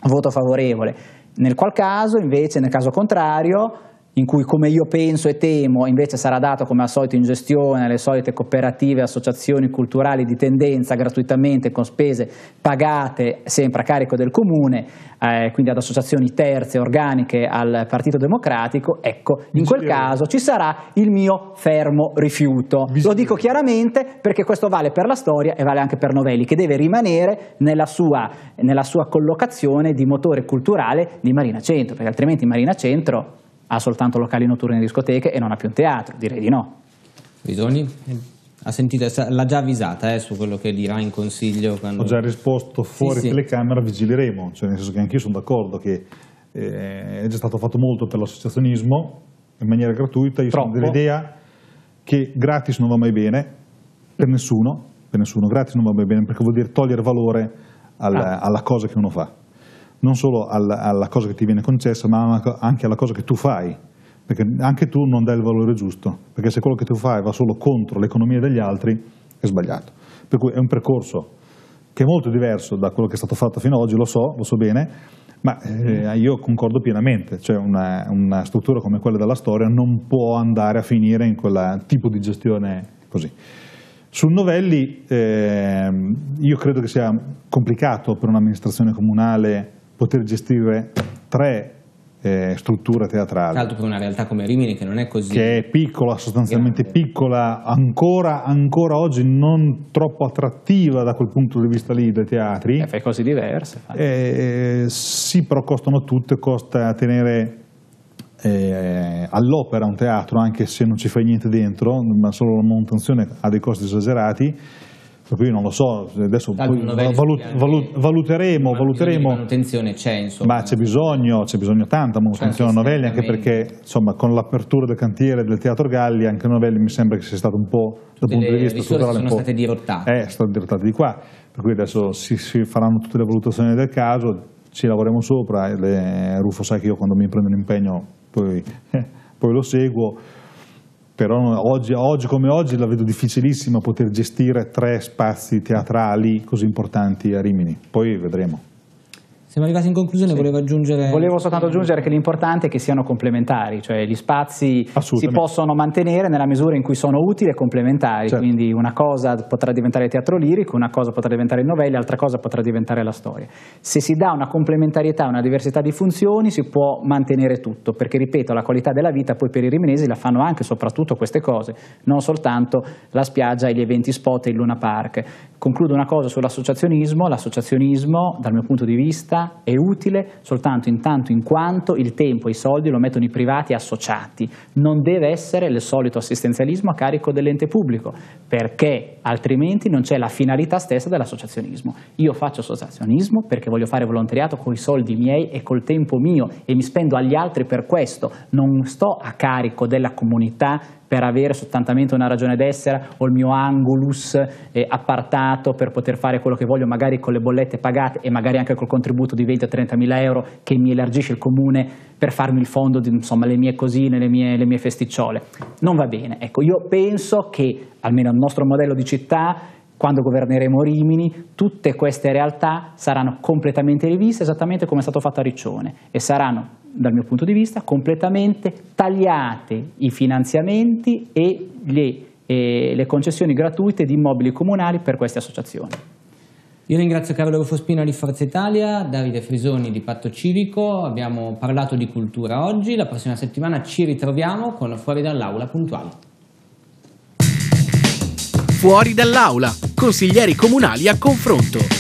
voto favorevole. Nel qual caso, invece, nel caso contrario, in cui, come io penso e temo, invece sarà dato come al solito in gestione alle solite cooperative, associazioni culturali di tendenza, gratuitamente, con spese pagate sempre a carico del comune, eh, quindi ad associazioni terze organiche al Partito Democratico, ecco, in quel caso ci sarà il mio fermo rifiuto. Lo dico chiaramente, perché questo vale per la storia e vale anche per Novelli, che deve rimanere nella sua, nella sua collocazione di motore culturale di Marina Centro, perché altrimenti Marina Centro ha soltanto locali notturni e discoteche e non ha più un teatro, direi di no. Bisogni ha sentito, l'ha già avvisata eh, su quello che dirà in consiglio. Quando... Ho già risposto fuori sì, telecamera, sì. Vigileremo, cioè nel senso che anch'io sono d'accordo che eh, è già stato fatto molto per l'associazionismo in maniera gratuita, io Troppo. sono dell'idea che gratis non va mai bene per nessuno, per nessuno, gratis non va mai bene, perché vuol dire togliere valore alla, ah. alla cosa che uno fa. Non solo alla, alla cosa che ti viene concessa, ma anche alla cosa che tu fai, perché anche tu non dai il valore giusto, perché se quello che tu fai va solo contro l'economia degli altri è sbagliato. Per cui è un percorso che è molto diverso da quello che è stato fatto fino ad oggi, lo so, lo so bene, ma eh, io concordo pienamente, cioè una, una struttura come quella della storia non può andare a finire in quel tipo di gestione così. Sul Novelli eh, io credo che sia complicato per un'amministrazione comunale poter gestire tre eh, strutture teatrali. Tra l'altro per una realtà come Rimini che non è così... Che è piccola, sostanzialmente grande. piccola, ancora, ancora oggi non troppo attrattiva da quel punto di vista lì dai teatri. E eh, fai cose diverse. Fai. Eh, eh, sì, però costano tutte, costa tenere eh, all'opera un teatro, anche se non ci fai niente dentro, ma solo la manutenzione ha dei costi esagerati. proprio io non lo so, adesso valut, valut, valut, valuteremo, valuteremo. La manutenzione c'è, insomma. Ma c'è bisogno, c'è bisogno tanta manutenzione a Novelli, anche perché insomma con l'apertura del cantiere del Teatro Galli anche a Novelli mi sembra che sia stato un po' dal punto di vista strutturale sono state dirottate. Eh, sono dirottate di qua, per cui adesso si, si faranno tutte le valutazioni del caso, ci lavoriamo sopra, le, Rufo sai che io quando mi prendo un impegno poi, eh, poi lo seguo. Però oggi, oggi come oggi la vedo difficilissima poter gestire tre spazi teatrali così importanti a Rimini, poi vedremo. Siamo arrivati in conclusione, sì. volevo aggiungere... Volevo soltanto aggiungere che l'importante è che siano complementari, cioè gli spazi si possono mantenere nella misura in cui sono utili e complementari, certo. Quindi una cosa potrà diventare teatro lirico, una cosa potrà diventare novella, l'altra cosa potrà diventare la storia. Se si dà una complementarietà, una diversità di funzioni, si può mantenere tutto, perché ripeto, la qualità della vita poi per i riminesi la fanno anche e soprattutto queste cose, non soltanto la spiaggia e gli eventi spot e il Luna Park. Concludo una cosa sull'associazionismo, l'associazionismo dal mio punto di vista è utile soltanto in tanto in quanto il tempo e i soldi lo mettono i privati associati, non deve essere il solito assistenzialismo a carico dell'ente pubblico, perché altrimenti non c'è la finalità stessa dell'associazionismo. Io faccio associazionismo perché voglio fare volontariato con i soldi miei e col tempo mio e mi spendo agli altri per questo, non sto a carico della comunità per avere soltanto una ragione d'essere o il mio angolus eh, appartato per poter fare quello che voglio magari con le bollette pagate e magari anche col contributo di venti o trenta mila euro che mi elargisce il comune per farmi il fondo di insomma, le mie cosine, le mie, le mie festicciole. Non va bene. Ecco, io penso che almeno il nostro modello di città, quando governeremo Rimini, tutte queste realtà saranno completamente riviste esattamente come è stato fatto a Riccione e saranno dal mio punto di vista, completamente tagliate i finanziamenti e le, e le concessioni gratuite di immobili comunali per queste associazioni. Io ringrazio Carlo Rufo Spina di Forza Italia, Davide Frisoni di Patto Civico, abbiamo parlato di cultura oggi, la prossima settimana ci ritroviamo con Fuori dall'Aula puntuali. Fuori dall'Aula, consiglieri comunali a confronto.